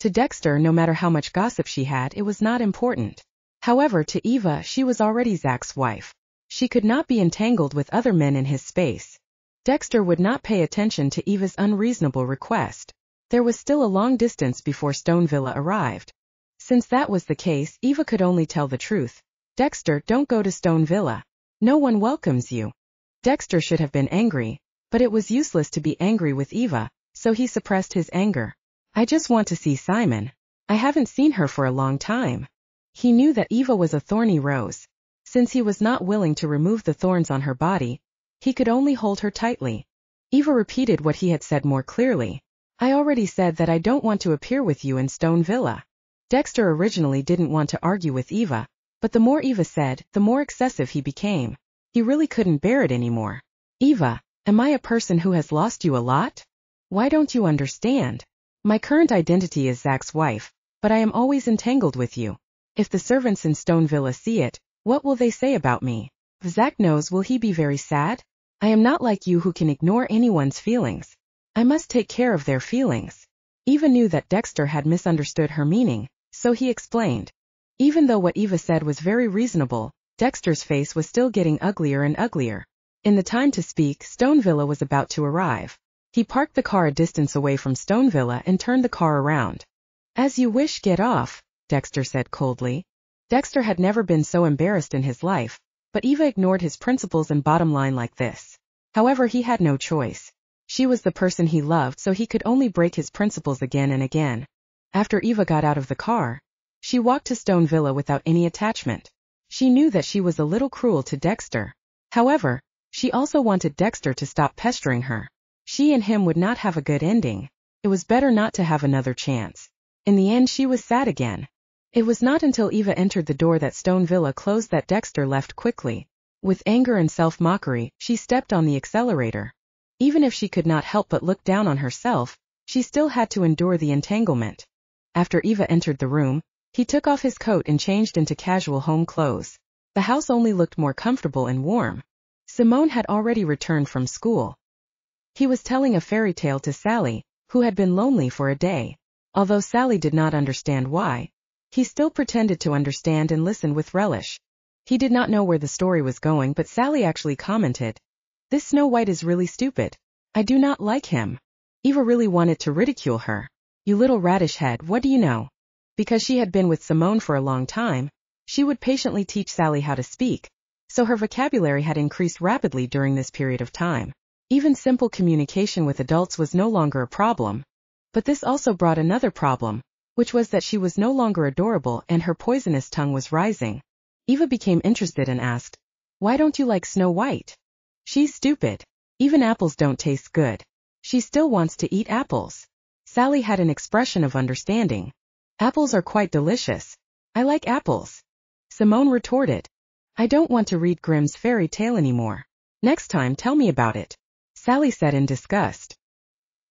To Dexter, no matter how much gossip she had, it was not important. However, to Eva, she was already Zach's wife. She could not be entangled with other men in his space. Dexter would not pay attention to Eva's unreasonable request. There was still a long distance before Stone Villa arrived. Since that was the case, Eva could only tell the truth. Dexter, don't go to Stone Villa. No one welcomes you. Dexter should have been angry, but it was useless to be angry with Eva, so he suppressed his anger. I just want to see Simon. I haven't seen her for a long time. He knew that Eva was a thorny rose. Since he was not willing to remove the thorns on her body, he could only hold her tightly. Eva repeated what he had said more clearly. I already said that I don't want to appear with you in Stone Villa. Dexter originally didn't want to argue with Eva, but the more Eva said, the more excessive he became. He really couldn't bear it anymore. Eva, am I a person who has lost you a lot? Why don't you understand? My current identity is Zach's wife, but I am always entangled with you. If the servants in Stone Villa see it, what will they say about me? If Zach knows, will he be very sad? I am not like you who can ignore anyone's feelings. I must take care of their feelings. Eva knew that Dexter had misunderstood her meaning, so he explained. Even though what Eva said was very reasonable, Dexter's face was still getting uglier and uglier. In the time to speak, Stone Villa was about to arrive. He parked the car a distance away from Stone Villa and turned the car around. As you wish, get off, Dexter said coldly. Dexter had never been so embarrassed in his life, but Eva ignored his principles and bottom line like this. However, he had no choice. She was the person he loved, so he could only break his principles again and again. After Eva got out of the car, she walked to Stone Villa without any attachment. She knew that she was a little cruel to Dexter. However, she also wanted Dexter to stop pestering her. She and him would not have a good ending. It was better not to have another chance. In the end, she was sad again. It was not until Eva entered the door that Stone Villa closed that Dexter left quickly. With anger and self-mockery, she stepped on the accelerator. Even if she could not help but look down on herself, she still had to endure the entanglement. After Eva entered the room, he took off his coat and changed into casual home clothes. The house only looked more comfortable and warm. Simone had already returned from school. He was telling a fairy tale to Sally, who had been lonely for a day. Although Sally did not understand why, he still pretended to understand and listened with relish. He did not know where the story was going, but Sally actually commented, "This Snow White is really stupid. I do not like him." Eva really wanted to ridicule her. "You little radish head, what do you know?" Because she had been with Simone for a long time, she would patiently teach Sally how to speak, so her vocabulary had increased rapidly during this period of time. Even simple communication with adults was no longer a problem. But this also brought another problem, which was that she was no longer adorable and her poisonous tongue was rising. Eva became interested and asked, "Why don't you like Snow White?" "She's stupid. Even apples don't taste good. She still wants to eat apples." Sally had an expression of understanding. "Apples are quite delicious. I like apples." Simone retorted, "I don't want to read Grimm's fairy tale anymore. Next time tell me about it." Sally said in disgust.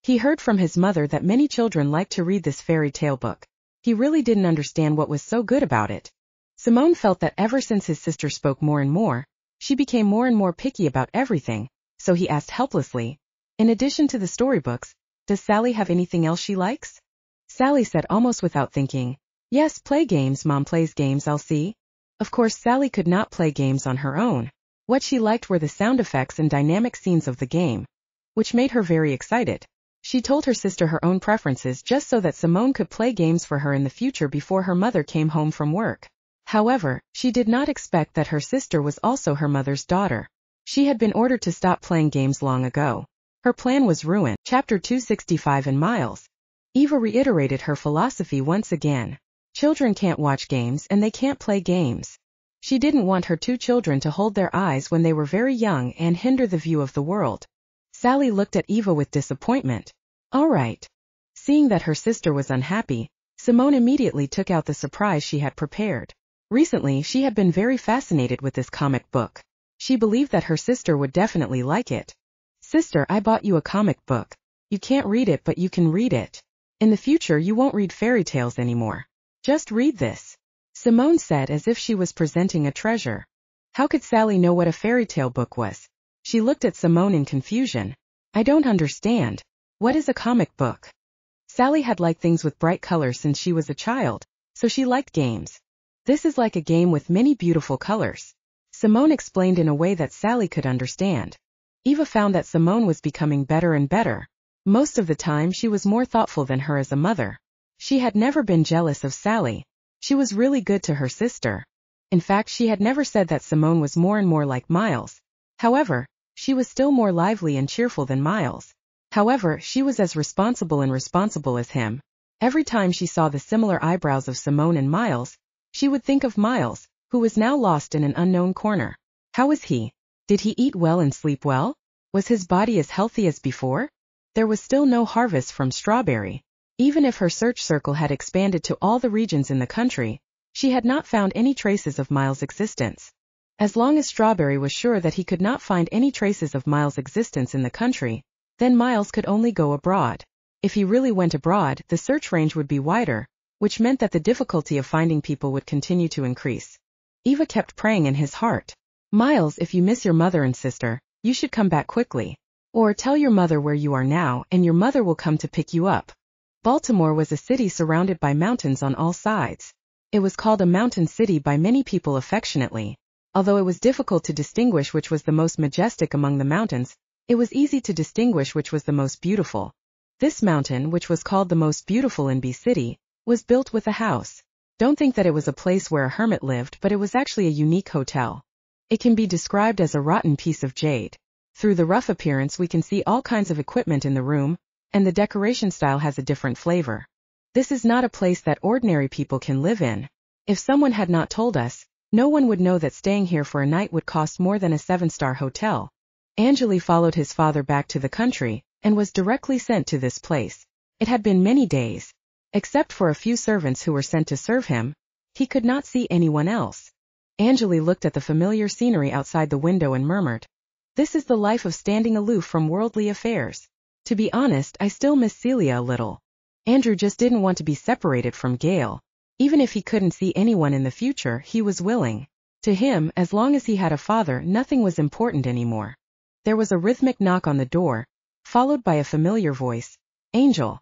He heard from his mother that many children like to read this fairy tale book. He really didn't understand what was so good about it. Simone felt that ever since his sister spoke more and more, she became more and more picky about everything, so he asked helplessly, "In addition to the storybooks, does Sally have anything else she likes?" Sally said almost without thinking, "Yes, play games. Mom plays games, I'll see." Of course, Sally could not play games on her own. What she liked were the sound effects and dynamic scenes of the game, which made her very excited. She told her sister her own preferences just so that Simone could play games for her in the future before her mother came home from work. However, she did not expect that her sister was also her mother's daughter. She had been ordered to stop playing games long ago. Her plan was ruined. Chapter 265 and Miles. Eva reiterated her philosophy once again. Children can't watch games and they can't play games. She didn't want her two children to hold their eyes when they were very young and hinder the view of the world. Sally looked at Eva with disappointment. "All right." Seeing that her sister was unhappy, Simone immediately took out the surprise she had prepared. Recently, she had been very fascinated with this comic book. She believed that her sister would definitely like it. "Sister, I bought you a comic book. You can't read it, but you can read it. In the future, you won't read fairy tales anymore. Just read this." Simone said as if she was presenting a treasure. How could Sally know what a fairy tale book was? She looked at Simone in confusion. "I don't understand. What is a comic book?" Sally had liked things with bright colors since she was a child, so she liked games. "This is like a game with many beautiful colors." Simone explained in a way that Sally could understand. Eva found that Simone was becoming better and better. Most of the time she was more thoughtful than her as a mother. She had never been jealous of Sally. She was really good to her sister. In fact, she had never said that Simone was more and more like Miles. However, she was still more lively and cheerful than Miles. However, she was as responsible and responsible as him. Every time she saw the similar eyebrows of Simone and Miles, she would think of Miles, who was now lost in an unknown corner. How was he? Did he eat well and sleep well? Was his body as healthy as before? There was still no harvest from Strawberry. Even if her search circle had expanded to all the regions in the country, she had not found any traces of Miles' existence. As long as Strawberry was sure that he could not find any traces of Miles' existence in the country, then Miles could only go abroad. If he really went abroad, the search range would be wider, which meant that the difficulty of finding people would continue to increase. Eva kept praying in his heart, "Miles, if you miss your mother and sister, you should come back quickly. Or tell your mother where you are now and your mother will come to pick you up." Baltimore was a city surrounded by mountains on all sides. It was called a mountain city by many people affectionately. Although it was difficult to distinguish which was the most majestic among the mountains, it was easy to distinguish which was the most beautiful. This mountain, which was called the most beautiful in B-City, was built with a house. Don't think that it was a place where a hermit lived, but it was actually a unique hotel. It can be described as a rotten piece of jade. Through the rough appearance we can see all kinds of equipment in the room, and the decoration style has a different flavor. This is not a place that ordinary people can live in. If someone had not told us, no one would know that staying here for a night would cost more than a 7-star hotel. Angeli followed his father back to the country, and was directly sent to this place. It had been many days. Except for a few servants who were sent to serve him, he could not see anyone else. Angeli looked at the familiar scenery outside the window and murmured, "This is the life of standing aloof from worldly affairs. To be honest, I still miss Celia a little." Andrew just didn't want to be separated from Gale. Even if he couldn't see anyone in the future, he was willing. To him, as long as he had a father, nothing was important anymore. There was a rhythmic knock on the door, followed by a familiar voice, "Angel."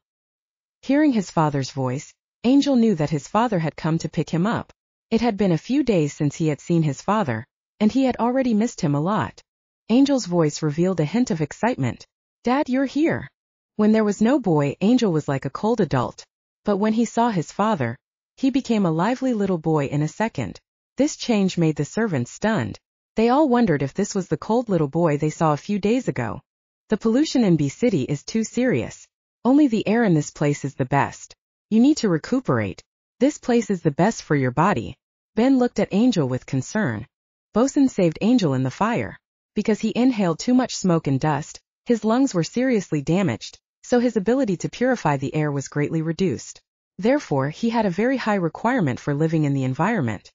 Hearing his father's voice, Angel knew that his father had come to pick him up. It had been a few days since he had seen his father, and he had already missed him a lot. Angel's voice revealed a hint of excitement. "Dad, you're here." When there was no boy, Angel was like a cold adult. But when he saw his father, he became a lively little boy in a second. This change made the servants stunned. They all wondered if this was the cold little boy they saw a few days ago. The pollution in B-City is too serious. Only the air in this place is the best. You need to recuperate. This place is the best for your body. Ben looked at Angel with concern. Bosun saved Angel in the fire. Because he inhaled too much smoke and dust, his lungs were seriously damaged, so his ability to purify the air was greatly reduced. Therefore, he had a very high requirement for living in the environment.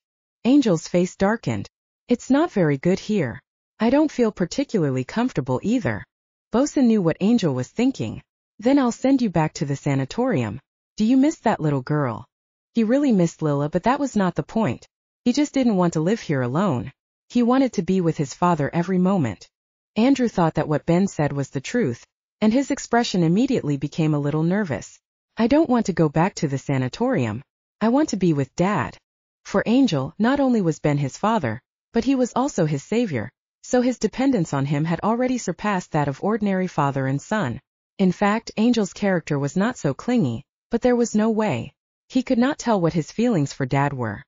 Angel's face darkened. "It's not very good here. I don't feel particularly comfortable either." Bosun knew what Angel was thinking. "Then I'll send you back to the sanatorium. Do you miss that little girl?" He really missed Lilla, but that was not the point. He just didn't want to live here alone. He wanted to be with his father every moment. Andrew thought that what Ben said was the truth, and his expression immediately became a little nervous. "I don't want to go back to the sanatorium. I want to be with Dad." For Angel, not only was Ben his father, but he was also his savior, so his dependence on him had already surpassed that of ordinary father and son. In fact, Angel's character was not so clingy, but there was no way. He could not tell what his feelings for Dad were.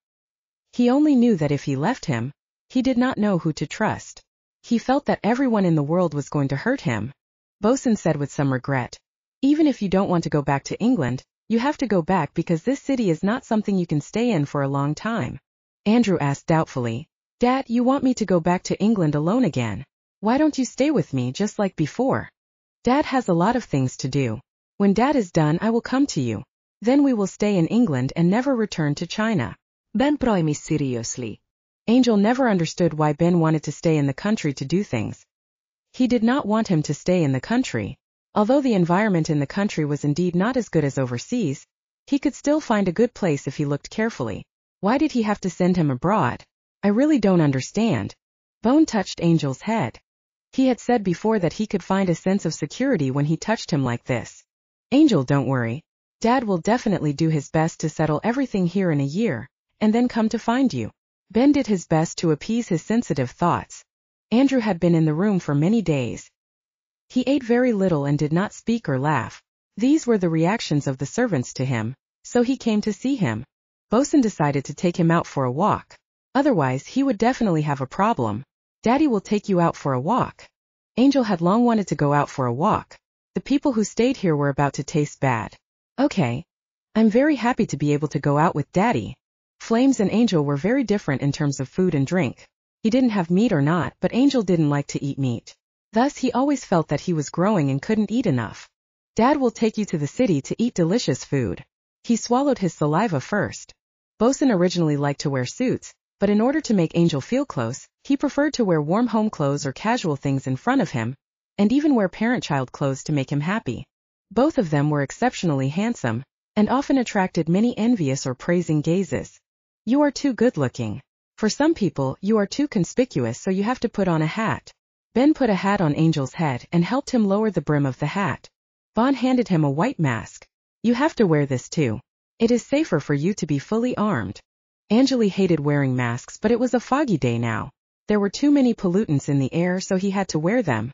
He only knew that if he left him, he did not know who to trust. He felt that everyone in the world was going to hurt him. Bosun said with some regret, "Even if you don't want to go back to England, you have to go back because this city is not something you can stay in for a long time." Andrew asked doubtfully, "Dad, you want me to go back to England alone again? Why don't you stay with me just like before? Dad has a lot of things to do. When Dad is done, I will come to you. Then we will stay in England and never return to China." Ben proi me seriously. Angel never understood why Ben wanted to stay in the country to do things. He did not want him to stay in the country. Although the environment in the country was indeed not as good as overseas, he could still find a good place if he looked carefully. Why did he have to send him abroad? "I really don't understand." Bone touched Angel's head. He had said before that he could find a sense of security when he touched him like this. "Angel, don't worry. Dad will definitely do his best to settle everything here in a year, and then come to find you." Ben did his best to appease his sensitive thoughts. Andrew had been in the room for many days. He ate very little and did not speak or laugh. These were the reactions of the servants to him, so he came to see him. Bosun decided to take him out for a walk. Otherwise, he would definitely have a problem. "Daddy will take you out for a walk." Angel had long wanted to go out for a walk. The people who stayed here were about to taste bad. "Okay. I'm very happy to be able to go out with Daddy." Flames and Angel were very different in terms of food and drink. He didn't have meat or not, but Angel didn't like to eat meat. Thus he always felt that he was growing and couldn't eat enough. "Dad will take you to the city to eat delicious food." He swallowed his saliva first. Bosun originally liked to wear suits, but in order to make Angel feel close, he preferred to wear warm home clothes or casual things in front of him, and even wear parent-child clothes to make him happy. Both of them were exceptionally handsome, and often attracted many envious or praising gazes. "You are too good-looking. For some people, you are too conspicuous, so you have to put on a hat." Ben put a hat on Angel's head and helped him lower the brim of the hat. Bon handed him a white mask. "You have to wear this too. It is safer for you to be fully armed." Angeli hated wearing masks, but it was a foggy day now. There were too many pollutants in the air, so he had to wear them.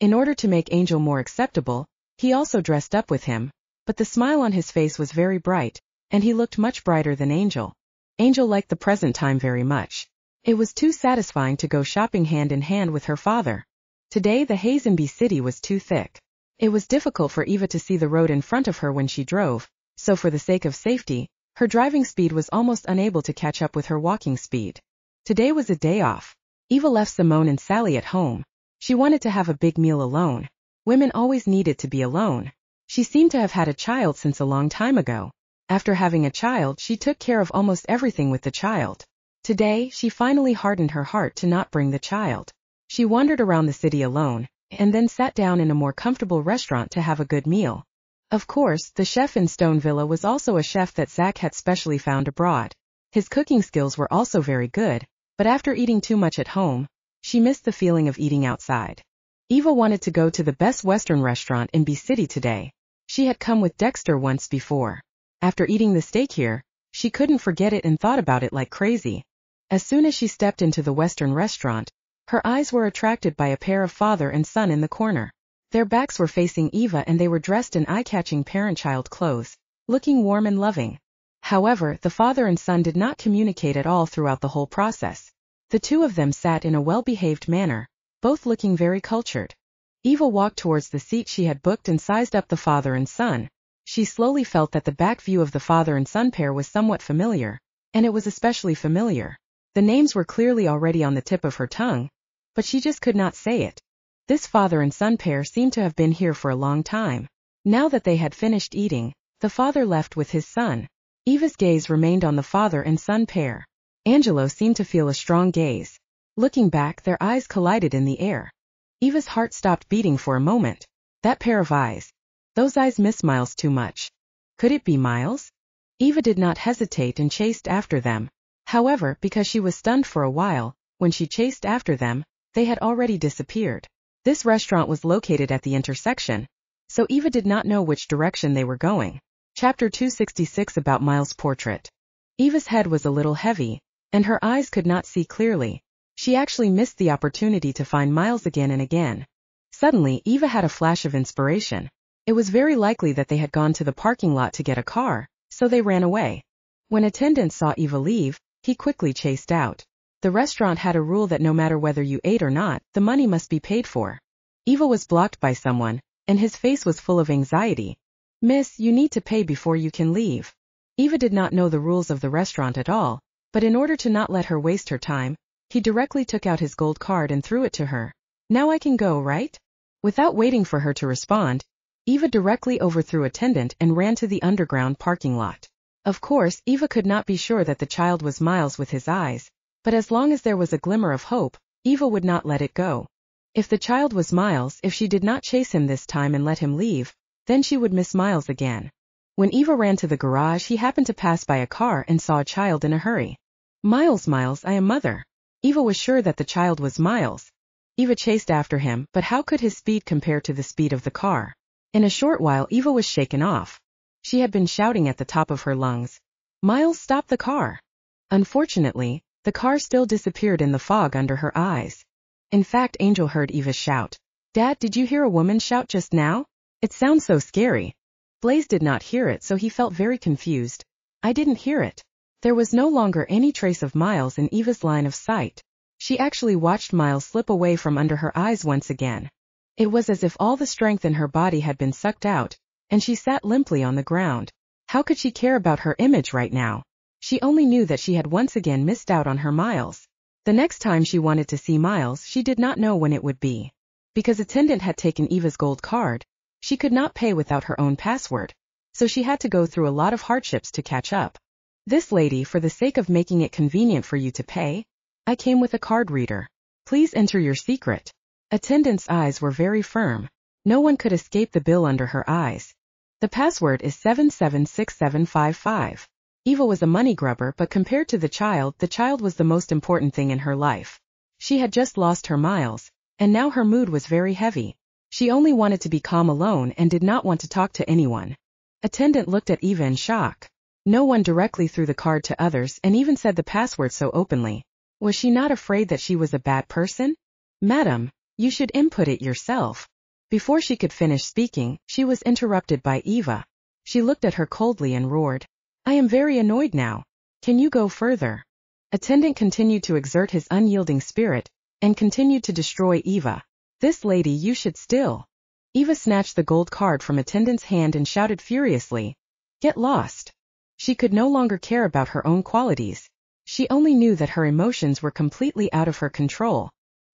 In order to make Angel more acceptable, he also dressed up with him, but the smile on his face was very bright, and he looked much brighter than Angel. Angel liked the present time very much. It was too satisfying to go shopping hand in hand with her father. Today the haze in B-City was too thick. It was difficult for Eva to see the road in front of her when she drove, so for the sake of safety, her driving speed was almost unable to catch up with her walking speed. Today was a day off. Eva left Simone and Sally at home. She wanted to have a big meal alone. Women always needed to be alone. She seemed to have had a child since a long time ago. After having a child, she took care of almost everything with the child. Today, she finally hardened her heart to not bring the child. She wandered around the city alone, and then sat down in a more comfortable restaurant to have a good meal. Of course, the chef in Stone Villa was also a chef that Zach had specially found abroad. His cooking skills were also very good, but after eating too much at home, she missed the feeling of eating outside. Eva wanted to go to the best Western restaurant in B-City today. She had come with Dexter once before. After eating the steak here, she couldn't forget it and thought about it like crazy. As soon as she stepped into the Western restaurant, her eyes were attracted by a pair of father and son in the corner. Their backs were facing Eva and they were dressed in eye-catching parent-child clothes, looking warm and loving. However, the father and son did not communicate at all throughout the whole process. The two of them sat in a well-behaved manner, both looking very cultured. Eva walked towards the seat she had booked and sized up the father and son. She slowly felt that the back view of the father and son pair was somewhat familiar, and it was especially familiar. The names were clearly already on the tip of her tongue, but she just could not say it. This father and son pair seemed to have been here for a long time. Now that they had finished eating, the father left with his son. Eva's gaze remained on the father and son pair. Angelo seemed to feel a strong gaze. Looking back, their eyes collided in the air. Eva's heart stopped beating for a moment. That pair of eyes. Those eyes missed Miles too much. Could it be Miles? Eva did not hesitate and chased after them. However, because she was stunned for a while, when she chased after them, they had already disappeared. This restaurant was located at the intersection, so Eva did not know which direction they were going. Chapter 266 about Miles' portrait. Eva's head was a little heavy, and her eyes could not see clearly. She actually missed the opportunity to find Miles again and again. Suddenly, Eva had a flash of inspiration. It was very likely that they had gone to the parking lot to get a car, so they ran away. When attendants saw Eva leave, he quickly chased out. The restaurant had a rule that no matter whether you ate or not, the money must be paid for. Eva was blocked by someone, and his face was full of anxiety. "Miss, you need to pay before you can leave." Eva did not know the rules of the restaurant at all, but in order to not let her waste her time, he directly took out his gold card and threw it to her. "Now I can go, right?" Without waiting for her to respond, Eva directly overthrew attendant and ran to the underground parking lot. Of course, Eva could not be sure that the child was Miles with his eyes, but as long as there was a glimmer of hope, Eva would not let it go. If the child was Miles, if she did not chase him this time and let him leave, then she would miss Miles again. When Eva ran to the garage, he happened to pass by a car and saw a child in a hurry. Miles, I am mother." Eva was sure that the child was Miles. Eva chased after him, but how could his speed compare to the speed of the car? In a short while, Eva was shaken off. She had been shouting at the top of her lungs, "Miles, stop the car!" Unfortunately, the car still disappeared in the fog under her eyes. In fact, Angel heard Eva shout, "Dad, did you hear a woman shout just now? It sounds so scary." Blaze did not hear it, so he felt very confused. "I didn't hear it." There was no longer any trace of Miles in Eva's line of sight. She actually watched Miles slip away from under her eyes once again. It was as if all the strength in her body had been sucked out, and she sat limply on the ground. How could she care about her image right now? She only knew that she had once again missed out on her Miles. The next time she wanted to see Miles, she did not know when it would be. Because attendant had taken Eva's gold card, she could not pay without her own password, so she had to go through a lot of hardships to catch up. "This lady, for the sake of making it convenient for you to pay, I came with a card reader. Please enter your secret." Attendant's eyes were very firm. No one could escape the bill under her eyes. "The password is 776755. Eva was a money grubber, but compared to the child was the most important thing in her life. She had just lost her Miles, and now her mood was very heavy. She only wanted to be calm alone and did not want to talk to anyone. Attendant looked at Eva in shock. No one directly threw the card to others and even said the password so openly. Was she not afraid that she was a bad person? "Madam, you should input it yourself." Before she could finish speaking, she was interrupted by Eva. She looked at her coldly and roared, "I am very annoyed now. Can you go further?" Attendant continued to exert his unyielding spirit and continued to destroy Eva. This lady you should still. Eva snatched the gold card from attendant's hand and shouted furiously, "Get lost." She could no longer care about her own qualities. She only knew that her emotions were completely out of her control.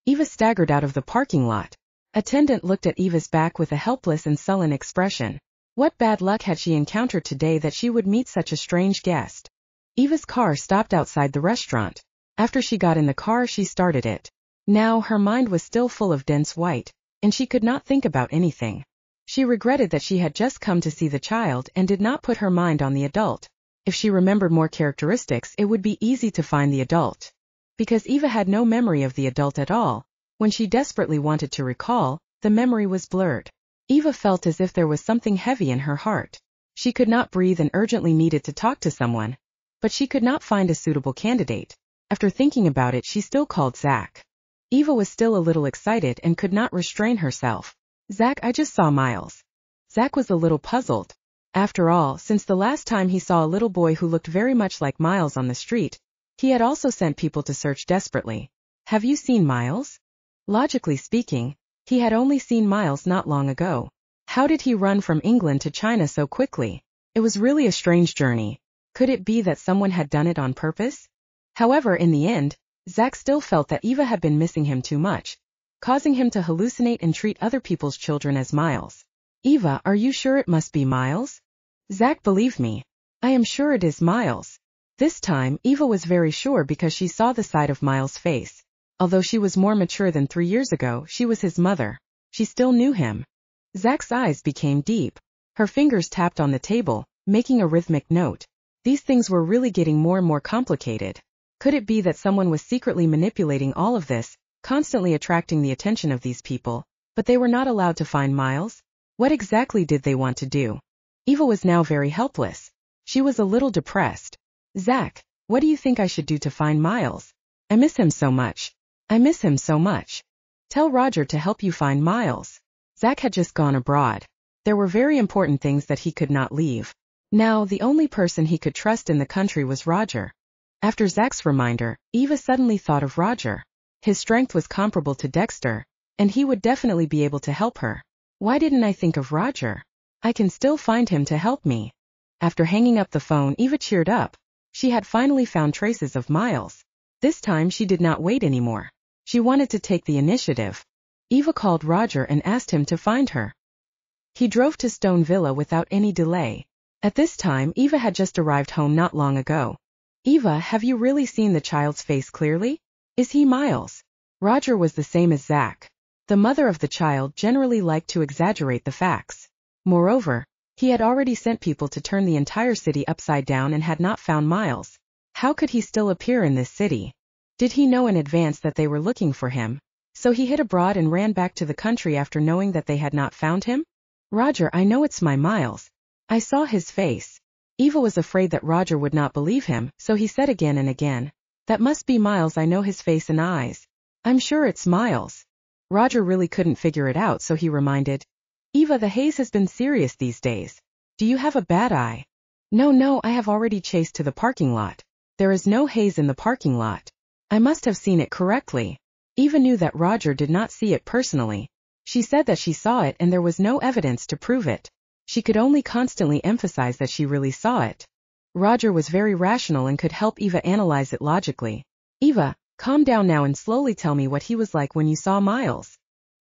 Eva staggered out of the parking lot. Attendant looked at Eva's back with a helpless and sullen expression. What bad luck had she encountered today that she would meet such a strange guest? Eva's car stopped outside the restaurant. After she got in the car, she started it. Now her mind was still full of dense white, and she could not think about anything. She regretted that she had just come to see the child and did not put her mind on the adult. If she remembered more characteristics, it would be easy to find the adult. Because Eva had no memory of the adult at all, when she desperately wanted to recall, the memory was blurred. Eva felt as if there was something heavy in her heart. She could not breathe and urgently needed to talk to someone, but she could not find a suitable candidate. After thinking about it, she still called Zach. Eva was still a little excited and could not restrain herself. "Zach, I just saw Miles." Zach was a little puzzled. After all, since the last time he saw a little boy who looked very much like Miles on the street, he had also sent people to search desperately. "Have you seen Miles?" Logically speaking, he had only seen Miles not long ago. How did he run from England to China so quickly? It was really a strange journey. Could it be that someone had done it on purpose? However, in the end, Zach still felt that Eva had been missing him too much, causing him to hallucinate and treat other people's children as Miles. "Eva, are you sure it must be Miles?" "Zach, believe me. I am sure it is Miles." This time, Eva was very sure because she saw the side of Miles' face. Although she was more mature than 3 years ago, she was his mother. She still knew him. Zach's eyes became deep. Her fingers tapped on the table, making a rhythmic note. These things were really getting more and more complicated. Could it be that someone was secretly manipulating all of this, constantly attracting the attention of these people, but they were not allowed to find Miles? What exactly did they want to do? Eva was now very helpless. She was a little depressed. "Zach, what do you think I should do to find Miles? I miss him so much. I miss him so much." "Tell Roger to help you find Miles." Zach had just gone abroad. There were very important things that he could not leave. Now the only person he could trust in the country was Roger. After Zach's reminder, Eva suddenly thought of Roger. His strength was comparable to Dexter, and he would definitely be able to help her. "Why didn't I think of Roger? I can still find him to help me." After hanging up the phone, Eva cheered up. She had finally found traces of Miles. This time she did not wait anymore. She wanted to take the initiative. Eva called Roger and asked him to find her. He drove to Stone Villa without any delay. At this time, Eva had just arrived home not long ago. "Eva, have you really seen the child's face clearly? Is he Miles?" Roger was the same as Zach. The mother of the child generally liked to exaggerate the facts. Moreover, he had already sent people to turn the entire city upside down and had not found Miles. How could he still appear in this city? Did he know in advance that they were looking for him? So he hid abroad and ran back to the country after knowing that they had not found him? "Roger, I know it's my Miles. I saw his face." Eva was afraid that Roger would not believe him, so he said again and again, "That must be Miles, I know his face and eyes. I'm sure it's Miles." Roger really couldn't figure it out, so he reminded, "Eva, the haze has been serious these days. Do you have a bad eye?" No, I have already chased to the parking lot. There is no haze in the parking lot. I must have seen it correctly." Eva knew that Roger did not see it personally. She said that she saw it and there was no evidence to prove it. She could only constantly emphasize that she really saw it. Roger was very rational and could help Eva analyze it logically. "Eva, calm down now and slowly tell me what he was like when you saw Miles."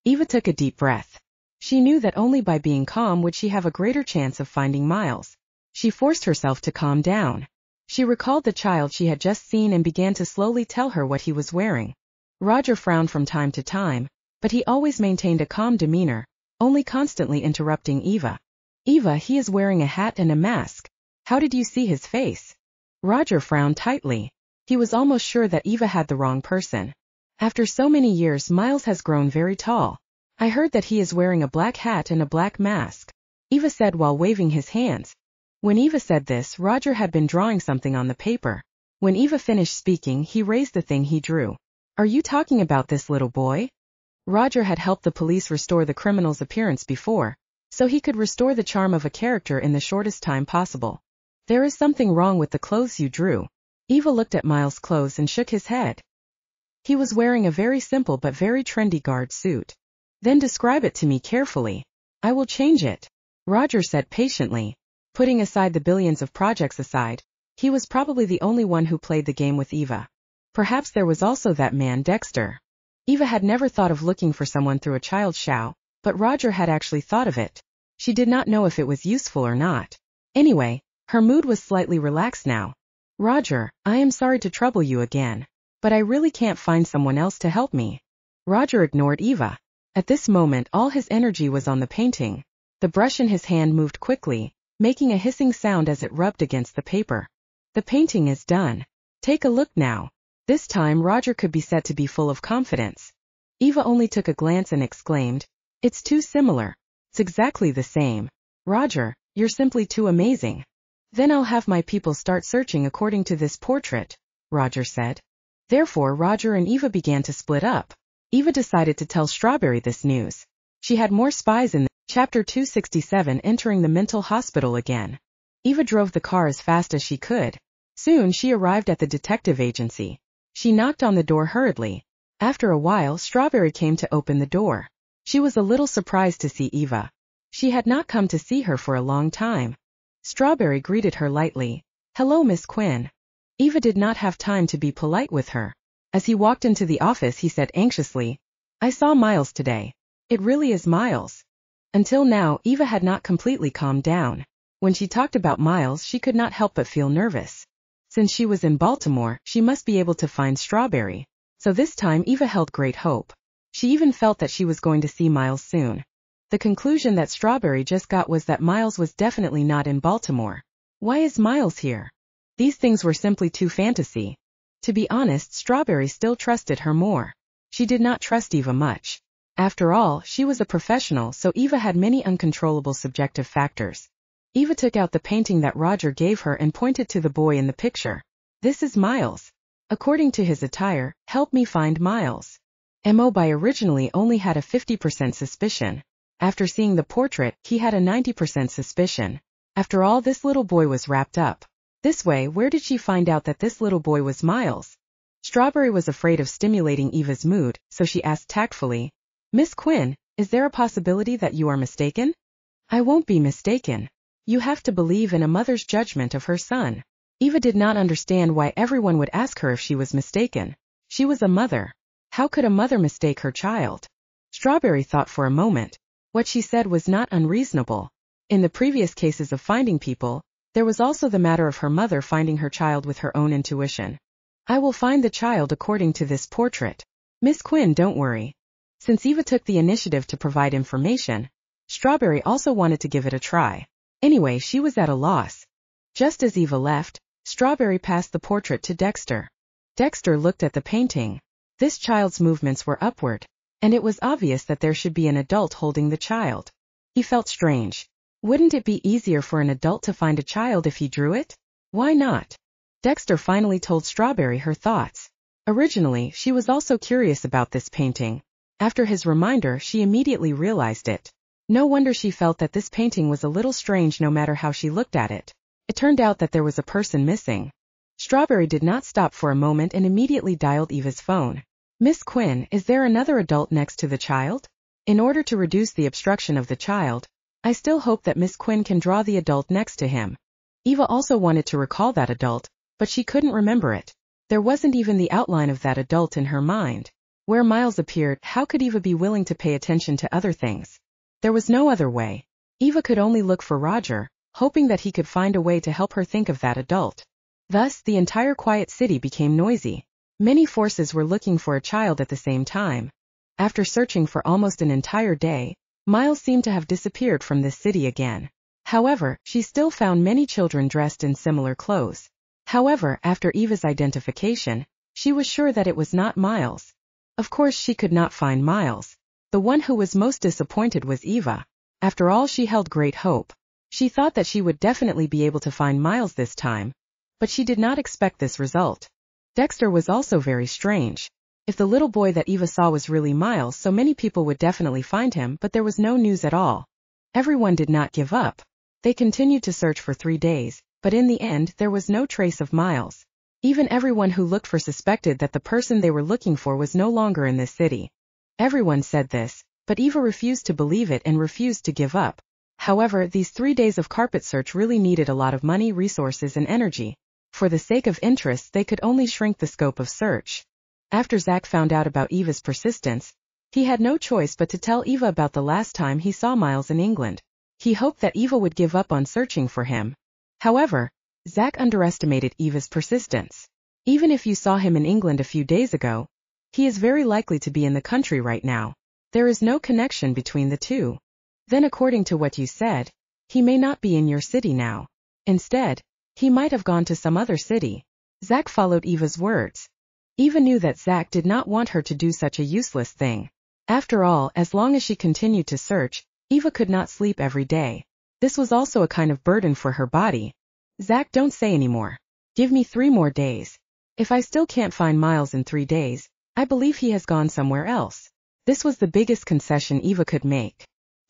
Eva took a deep breath. She knew that only by being calm would she have a greater chance of finding Miles. She forced herself to calm down. She recalled the child she had just seen and began to slowly tell her what he was wearing. Roger frowned from time to time, but he always maintained a calm demeanor, only constantly interrupting Eva. "Eva, he is wearing a hat and a mask. How did you see his face?" Roger frowned tightly. He was almost sure that Eva had the wrong person. After so many years, Miles has grown very tall. "I heard that he is wearing a black hat and a black mask," Eva said while waving his hands. When Eva said this, Roger had been drawing something on the paper. When Eva finished speaking, he raised the thing he drew. "Are you talking about this little boy?" Roger had helped the police restore the criminal's appearance before, so he could restore the charm of a character in the shortest time possible. "There is something wrong with the clothes you drew." Eva looked at Miles' clothes and shook his head. He was wearing a very simple but very trendy guard suit. Then describe it to me carefully. I will change it, Roger said patiently. Putting aside the billions of projects aside, he was probably the only one who played the game with Eva. Perhaps there was also that man Dexter. Eva had never thought of looking for someone through a child's shell, but Roger had actually thought of it. She did not know if it was useful or not. Anyway, her mood was slightly relaxed now. Roger, I am sorry to trouble you again, but I really can't find someone else to help me. Roger ignored Eva. At this moment all his energy was on the painting. The brush in his hand moved quickly, making a hissing sound as it rubbed against the paper. The painting is done. Take a look now. This time Roger could be said to be full of confidence. Eva only took a glance and exclaimed, "It's too similar. It's exactly the same. Roger, you're simply too amazing." "Then I'll have my people start searching according to this portrait," Roger said. Therefore Roger and Eva began to split up. Eva decided to tell Strawberry this news. She had more spies in the Chapter 267 Entering the Mental Hospital Again. Eva drove the car as fast as she could. Soon she arrived at the detective agency. She knocked on the door hurriedly. After a while Strawberry came to open the door. She was a little surprised to see Eva. She had not come to see her for a long time. Strawberry greeted her lightly. "Hello, Miss Quinn." Eva did not have time to be polite with her. As he walked into the office he said anxiously, "I saw Miles today. It really is Miles." Until now Eva had not completely calmed down. When she talked about Miles she could not help but feel nervous. Since she was in Baltimore, she must be able to find Strawberry. So this time Eva held great hope. She even felt that she was going to see Miles soon. The conclusion that Strawberry just got was that Miles was definitely not in Baltimore. Why is Miles here? These things were simply too fantasy. To be honest, Strawberry still trusted her more. She did not trust Eva much. After all, she was a professional, so Eva had many uncontrollable subjective factors. Eva took out the painting that Roger gave her and pointed to the boy in the picture. "This is Miles. According to his attire, help me find Miles." Moby originally only had a 50% suspicion. After seeing the portrait, he had a 90% suspicion. After all, this little boy was wrapped up. This way, where did she find out that this little boy was Miles? Strawberry was afraid of stimulating Eva's mood, so she asked tactfully, "Miss Quinn, is there a possibility that you are mistaken?" "I won't be mistaken. You have to believe in a mother's judgment of her son." Eva did not understand why everyone would ask her if she was mistaken. She was a mother. How could a mother mistake her child? Strawberry thought for a moment. What she said was not unreasonable. In the previous cases of finding people, there was also the matter of her mother finding her child with her own intuition. "I will find the child according to this portrait. Miss Quinn, don't worry." Since Eva took the initiative to provide information, Strawberry also wanted to give it a try. Anyway, she was at a loss. Just as Eva left, Strawberry passed the portrait to Dexter. Dexter looked at the painting. This child's movements were upward, and it was obvious that there should be an adult holding the child. He felt strange. Wouldn't it be easier for an adult to find a child if he drew it? Why not? Dexter finally told Strawberry her thoughts. Originally, she was also curious about this painting. After his reminder, she immediately realized it. No wonder she felt that this painting was a little strange no matter how she looked at it. It turned out that there was a person missing. Strawberry did not stop for a moment and immediately dialed Eva's phone. "Miss Quinn, is there another adult next to the child? In order to reduce the obstruction of the child, I still hope that Miss Quinn can draw the adult next to him." Eva also wanted to recall that adult, but she couldn't remember it. There wasn't even the outline of that adult in her mind. Where Miles appeared, how could Eva be willing to pay attention to other things? There was no other way. Eva could only look for Roger, hoping that he could find a way to help her think of that adult. Thus, the entire quiet city became noisy. Many forces were looking for a child at the same time. After searching for almost an entire day, Miles seemed to have disappeared from this city again. However, she still found many children dressed in similar clothes. However, after Eva's identification, she was sure that it was not Miles. Of course, she could not find Miles. The one who was most disappointed was Eva. After all, she held great hope. She thought that she would definitely be able to find Miles this time, but she did not expect this result. Dexter was also very strange. If the little boy that Eva saw was really Miles, so many people would definitely find him, but there was no news at all. Everyone did not give up. They continued to search for 3 days, but in the end there was no trace of Miles. Even everyone who looked for suspected that the person they were looking for was no longer in this city. Everyone said this, but Eva refused to believe it and refused to give up. However, these 3 days of carpet search really needed a lot of money, resources, and energy. For the sake of interest, they could only shrink the scope of search. After Zach found out about Eva's persistence, he had no choice but to tell Eva about the last time he saw Miles in England. He hoped that Eva would give up on searching for him. However, Zach underestimated Eva's persistence. Even if you saw him in England a few days ago, he is very likely to be in the country right now. There is no connection between the two. Then, according to what you said, he may not be in your city now. Instead, he might have gone to some other city. Zach followed Eva's words. Eva knew that Zach did not want her to do such a useless thing. After all, as long as she continued to search, Eva could not sleep every day. This was also a kind of burden for her body. Zach, don't say anymore. Give me 3 more days. If I still can't find Miles in 3 days, I believe he has gone somewhere else. This was the biggest concession Eva could make.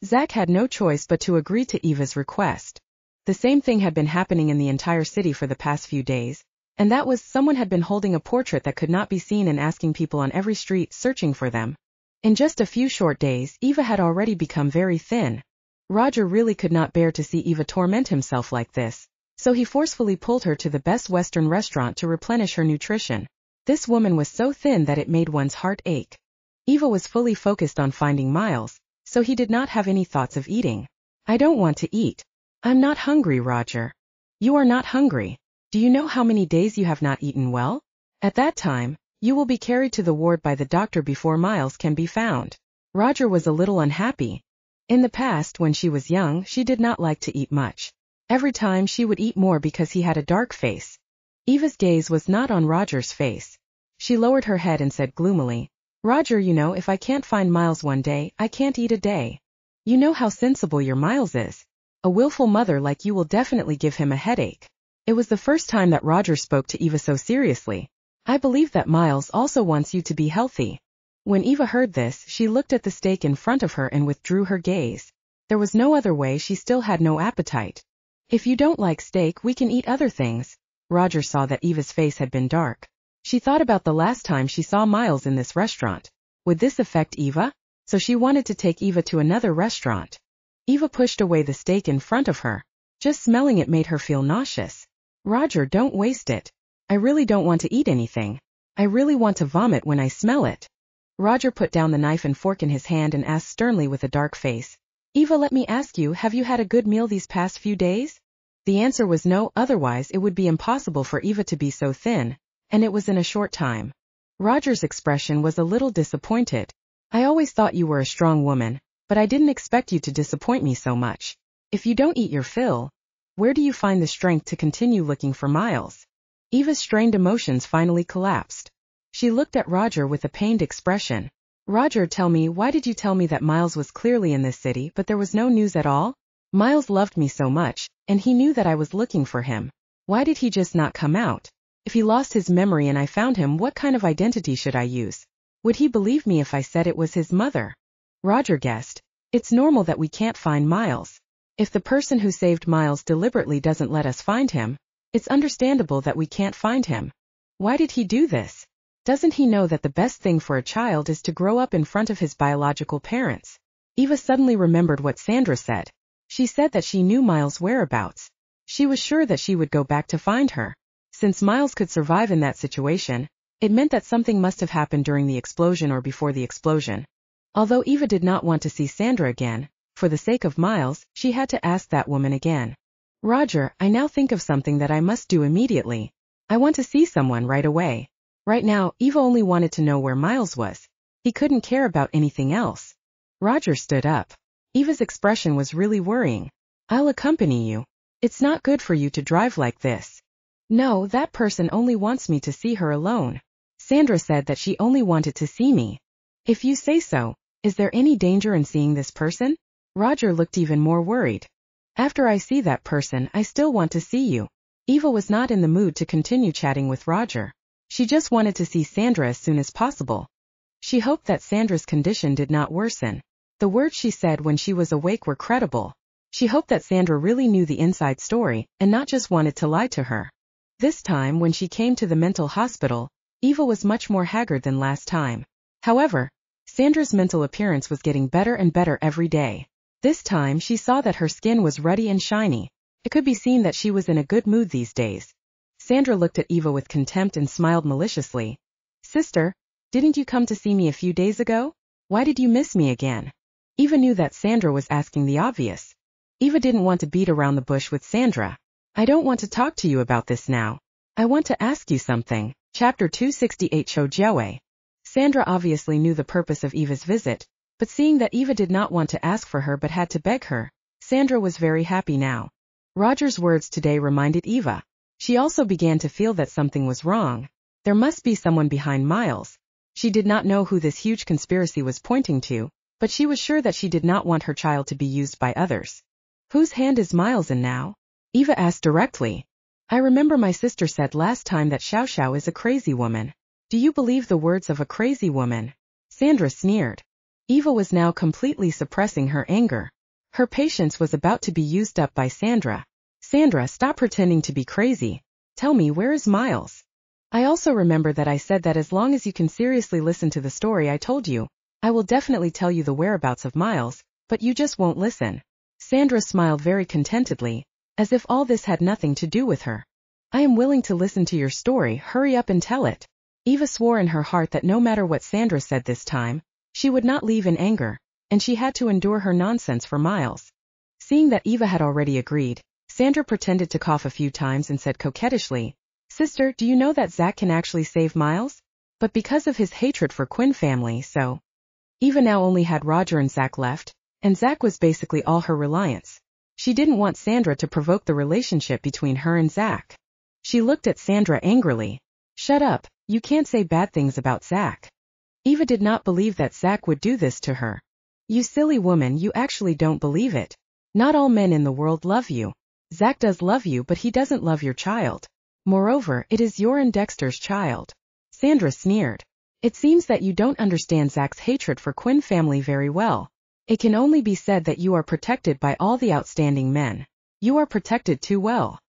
Zach had no choice but to agree to Eva's request. The same thing had been happening in the entire city for the past few days, and that was someone had been holding a portrait that could not be seen and asking people on every street searching for them. In just a few short days, Eva had already become very thin. Roger really could not bear to see Eva torment himself like this, so he forcefully pulled her to the best Western restaurant to replenish her nutrition. This woman was so thin that it made one's heart ache. Eva was fully focused on finding Miles, so he did not have any thoughts of eating. I don't want to eat. I'm not hungry, Roger. You are not hungry. Do you know how many days you have not eaten well? At that time, you will be carried to the ward by the doctor before Miles can be found. Roger was a little unhappy. In the past, when she was young, she did not like to eat much. Every time she would eat more because he had a dark face. Eva's gaze was not on Roger's face. She lowered her head and said gloomily, Roger, you know, if I can't find Miles one day, I can't eat a day. You know how sensible your Miles is. A willful mother like you will definitely give him a headache. It was the first time that Roger spoke to Eva so seriously. I believe that Miles also wants you to be healthy. When Eva heard this, she looked at the steak in front of her and withdrew her gaze. There was no other way, she still had no appetite. If you don't like steak, we can eat other things. Roger saw that Eva's face had been dark. She thought about the last time she saw Miles in this restaurant. Would this affect Eva? So she wanted to take Eva to another restaurant. Eva pushed away the steak in front of her. Just smelling it made her feel nauseous. Roger, don't waste it. I really don't want to eat anything. I really want to vomit when I smell it. Roger put down the knife and fork in his hand and asked sternly with a dark face, Eva, let me ask you, have you had a good meal these past few days? The answer was no, otherwise it would be impossible for Eva to be so thin, and it was in a short time. Roger's expression was a little disappointed. I always thought you were a strong woman, but I didn't expect you to disappoint me so much. If you don't eat your fill, where do you find the strength to continue looking for Miles? Eva's strained emotions finally collapsed. She looked at Roger with a pained expression. Roger, tell me, why did you tell me that Miles was clearly in this city, but there was no news at all? Miles loved me so much, and he knew that I was looking for him. Why did he just not come out? If he lost his memory and I found him, what kind of identity should I use? Would he believe me if I said it was his mother? Roger guessed. It's normal that we can't find Miles. If the person who saved Miles deliberately doesn't let us find him, it's understandable that we can't find him. Why did he do this? Doesn't he know that the best thing for a child is to grow up in front of his biological parents? Eva suddenly remembered what Sandra said. She said that she knew Miles' whereabouts. She was sure that she would go back to find her. Since Miles could survive in that situation, it meant that something must have happened during the explosion or before the explosion. Although Eva did not want to see Sandra again, for the sake of Miles, she had to ask that woman again. Roger, I now think of something that I must do immediately. I want to see someone right away. Right now, Eva only wanted to know where Miles was. He couldn't care about anything else. Roger stood up. Eva's expression was really worrying. I'll accompany you. It's not good for you to drive like this. No, that person only wants me to see her alone. Sandra said that she only wanted to see me. If you say so, is there any danger in seeing this person? Roger looked even more worried. After I see that person, I still want to see you. Eva was not in the mood to continue chatting with Roger. She just wanted to see Sandra as soon as possible. She hoped that Sandra's condition did not worsen. The words she said when she was awake were credible. She hoped that Sandra really knew the inside story and not just wanted to lie to her. This time, when she came to the mental hospital, Eva was much more haggard than last time. However, Sandra's mental appearance was getting better and better every day. This time she saw that her skin was ruddy and shiny. It could be seen that she was in a good mood these days. Sandra looked at Eva with contempt and smiled maliciously. "Sister, didn't you come to see me a few days ago? Why did you miss me again?" Eva knew that Sandra was asking the obvious. Eva didn't want to beat around the bush with Sandra. "I don't want to talk to you about this now. I want to ask you something." Chapter 268 Shojiawe. Sandra obviously knew the purpose of Eva's visit, but seeing that Eva did not want to ask for her but had to beg her, Sandra was very happy now. Roger's words today reminded Eva. She also began to feel that something was wrong. There must be someone behind Miles. She did not know who this huge conspiracy was pointing to, but she was sure that she did not want her child to be used by others. "Whose hand is Miles in now?" Eva asked directly. "I remember my sister said last time that Xiao Xiao is a crazy woman. Do you believe the words of a crazy woman?" Sandra sneered. Eva was now completely suppressing her anger. Her patience was about to be used up by Sandra. "Sandra, stop pretending to be crazy. Tell me, where is Miles? I also remember that I said that as long as you can seriously listen to the story I told you, I will definitely tell you the whereabouts of Miles, but you just won't listen." Sandra smiled very contentedly, as if all this had nothing to do with her. "I am willing to listen to your story, hurry up and tell it." Eva swore in her heart that no matter what Sandra said this time, she would not leave in anger, and she had to endure her nonsense for Miles. Seeing that Eva had already agreed, Sandra pretended to cough a few times and said coquettishly, "Sister, do you know that Zach can actually save Miles? But because of his hatred for Quinn family, so..." Eva now only had Roger and Zach left, and Zach was basically all her reliance. She didn't want Sandra to provoke the relationship between her and Zach. She looked at Sandra angrily. "Shut up, you can't say bad things about Zach." Eva did not believe that Zach would do this to her. "You silly woman, you actually don't believe it. Not all men in the world love you. Zach does love you, but he doesn't love your child. Moreover, it is your and Dexter's child." Sandra sneered. "It seems that you don't understand Zach's hatred for Quinn family very well. It can only be said that you are protected by all the outstanding men. You are protected too well."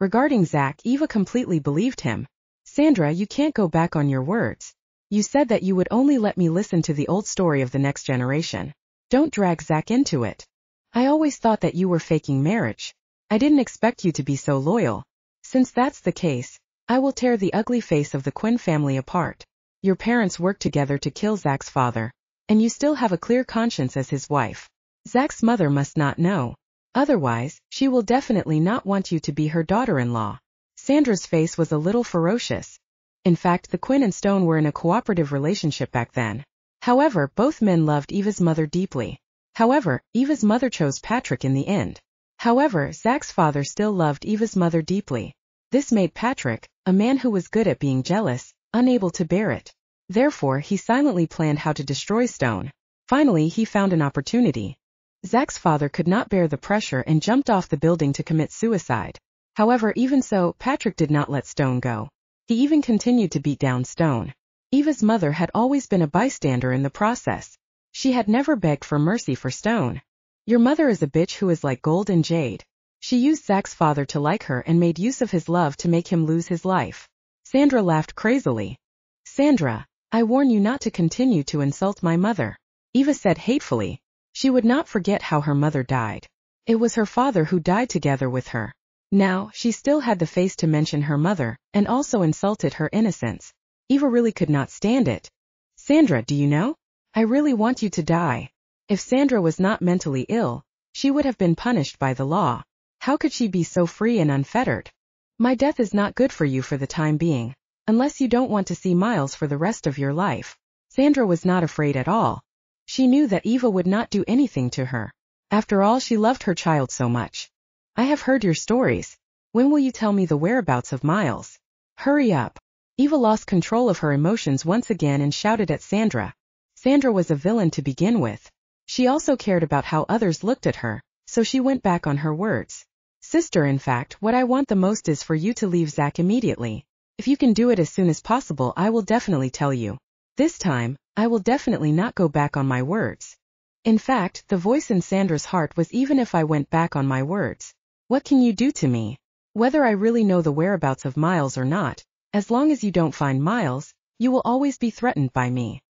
Regarding Zach, Eva completely believed him. "Sandra, you can't go back on your words. You said that you would only let me listen to the old story of the next generation. Don't drag Zach into it. I always thought that you were faking marriage. I didn't expect you to be so loyal. Since that's the case, I will tear the ugly face of the Quinn family apart. Your parents worked together to kill Zach's father, and you still have a clear conscience as his wife. Zach's mother must not know. Otherwise, she will definitely not want you to be her daughter-in-law." Sandra's face was a little ferocious. In fact, the Quinn and Stone were in a cooperative relationship back then. However, both men loved Eva's mother deeply. However, Eva's mother chose Patrick in the end. However, Zach's father still loved Eva's mother deeply. This made Patrick, a man who was good at being jealous, unable to bear it. Therefore, he silently planned how to destroy Stone. Finally, he found an opportunity. Zach's father could not bear the pressure and jumped off the building to commit suicide. However, even so, Patrick did not let Stone go. He even continued to beat down Stone. Eva's mother had always been a bystander in the process. She had never begged for mercy for Stone. "Your mother is a bitch who is like gold and jade." She used Zach's father to like her and made use of his love to make him lose his life. Sandra laughed crazily. "Sandra, I warn you not to continue to insult my mother," Eva said hatefully. She would not forget how her mother died. It was her father who died together with her. Now, she still had the face to mention her mother, and also insulted her innocence. Eva really could not stand it. "Sandra, do you know? I really want you to die." If Sandra was not mentally ill, she would have been punished by the law. How could she be so free and unfettered? "My death is not good for you for the time being, unless you don't want to see Miles for the rest of your life." Sandra was not afraid at all. She knew that Eva would not do anything to her. After all, she loved her child so much. "I have heard your stories. When will you tell me the whereabouts of Miles? Hurry up." Eva lost control of her emotions once again and shouted at Sandra. Sandra was a villain to begin with. She also cared about how others looked at her, so she went back on her words. "Sister, in fact, what I want the most is for you to leave Zach immediately. If you can do it as soon as possible, I will definitely tell you. This time, I will definitely not go back on my words." In fact, the voice in Sandra's heart was, "Even if I went back on my words, what can you do to me? Whether I really know the whereabouts of Miles or not, as long as you don't find Miles, you will always be threatened by me."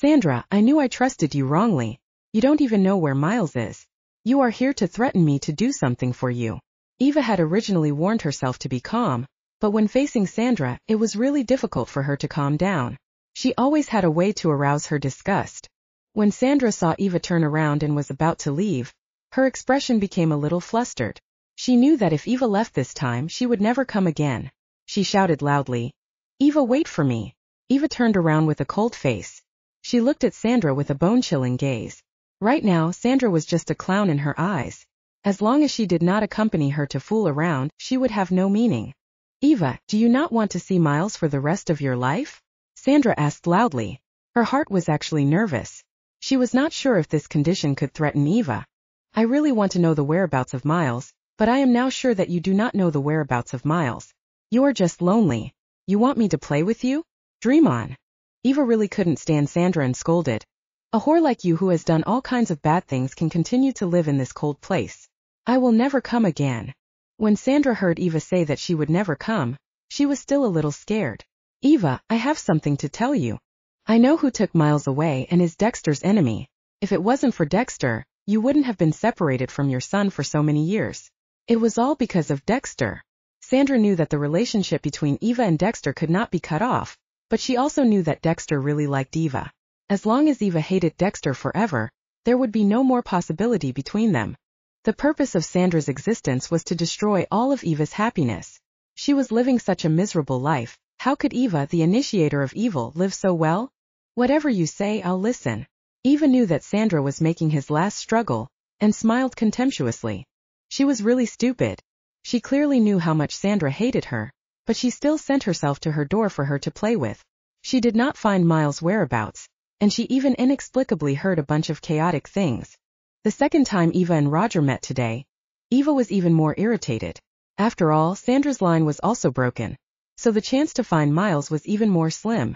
Sandra, I knew I trusted you wrongly. You don't even know where Miles is. You are here to threaten me to do something for you. Eva had originally warned herself to be calm, but when facing Sandra, it was really difficult for her to calm down. She always had a way to arouse her disgust. When Sandra saw Eva turn around and was about to leave, her expression became a little flustered. She knew that if Eva left this time, she would never come again. She shouted loudly, "Eva, wait for me." Eva turned around with a cold face. She looked at Sandra with a bone-chilling gaze. Right now, Sandra was just a clown in her eyes. As long as she did not accompany her to fool around, she would have no meaning. "Eva, do you not want to see Miles for the rest of your life?" Sandra asked loudly. Her heart was actually nervous. She was not sure if this condition could threaten Eva. "I really want to know the whereabouts of Miles, but I am now sure that you do not know the whereabouts of Miles. You are just lonely. You want me to play with you? Dream on." Eva really couldn't stand Sandra and scolded. "A whore like you who has done all kinds of bad things can continue to live in this cold place. I will never come again." When Sandra heard Eva say that she would never come, she was still a little scared. "Eva, I have something to tell you. I know who took Miles away and is Dexter's enemy. If it wasn't for Dexter, you wouldn't have been separated from your son for so many years. It was all because of Dexter." Sandra knew that the relationship between Eva and Dexter could not be cut off, but she also knew that Dexter really liked Eva. As long as Eva hated Dexter forever, there would be no more possibility between them. The purpose of Sandra's existence was to destroy all of Eva's happiness. She was living such a miserable life. How could Eva, the initiator of evil, live so well? "Whatever you say, I'll listen." Eva knew that Sandra was making his last struggle, and smiled contemptuously. She was really stupid. She clearly knew how much Sandra hated her, but she still sent herself to her door for her to play with. She did not find Miles' whereabouts, and she even inexplicably heard a bunch of chaotic things. The second time Eva and Roger met today, Eva was even more irritated. After all, Sandra's line was also broken, so the chance to find Miles was even more slim.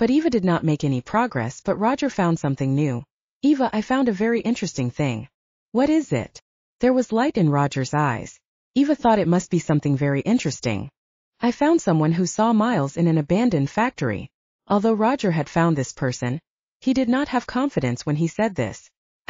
But Eva did not make any progress, but Roger found something new. "Eva, I found a very interesting thing." "What is it?" There was light in Roger's eyes. Eva thought it must be something very interesting. "I found someone who saw Miles in an abandoned factory." Although Roger had found this person, he did not have confidence when he said this.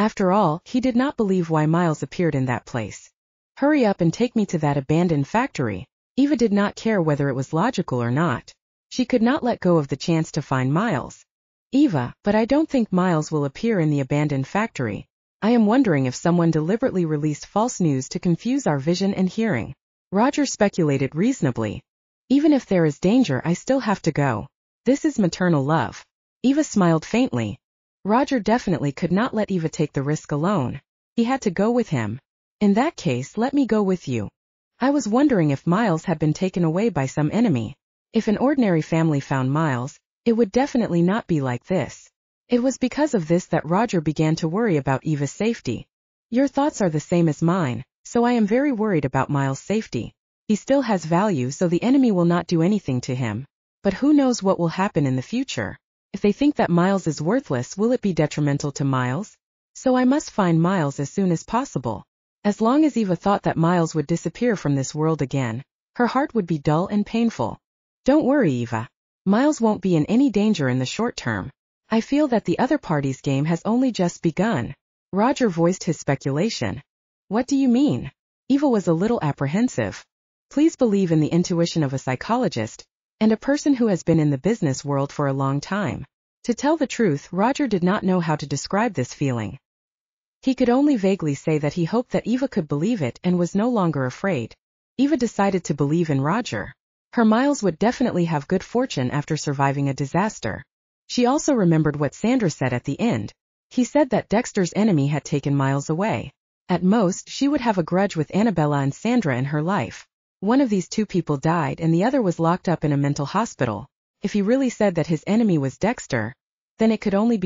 After all, he did not believe why Miles appeared in that place. "Hurry up and take me to that abandoned factory." Eva did not care whether it was logical or not. She could not let go of the chance to find Miles. "Eva, but I don't think Miles will appear in the abandoned factory. I am wondering if someone deliberately released false news to confuse our vision and hearing." Roger speculated reasonably. "Even if there is danger, I still have to go. This is maternal love." Eva smiled faintly. Roger definitely could not let Eva take the risk alone. He had to go with him. "In that case, let me go with you. I was wondering if Miles had been taken away by some enemy. If an ordinary family found Miles, it would definitely not be like this." It was because of this that Roger began to worry about Eva's safety. "Your thoughts are the same as mine, so I am very worried about Miles' safety. He still has value, so the enemy will not do anything to him. But who knows what will happen in the future? If they think that Miles is worthless, will it be detrimental to Miles? So I must find Miles as soon as possible." As long as Eva thought that Miles would disappear from this world again, her heart would be dull and painful. "Don't worry, Eva. Miles won't be in any danger in the short term. I feel that the other party's game has only just begun." Roger voiced his speculation. "What do you mean?" Eva was a little apprehensive. Please believe in the intuition of a psychologist, and a person who has been in the business world for a long time. To tell the truth, Roger did not know how to describe this feeling. He could only vaguely say that he hoped that Eva could believe it and was no longer afraid. Eva decided to believe in Roger. Her Miles would definitely have good fortune after surviving a disaster. She also remembered what Sandra said at the end. He said that Dexter's enemy had taken Miles away. At most, she would have a grudge with Annabella and Sandra in her life. One of these two people died and the other was locked up in a mental hospital. If he really said that his enemy was Dexter, then it could only be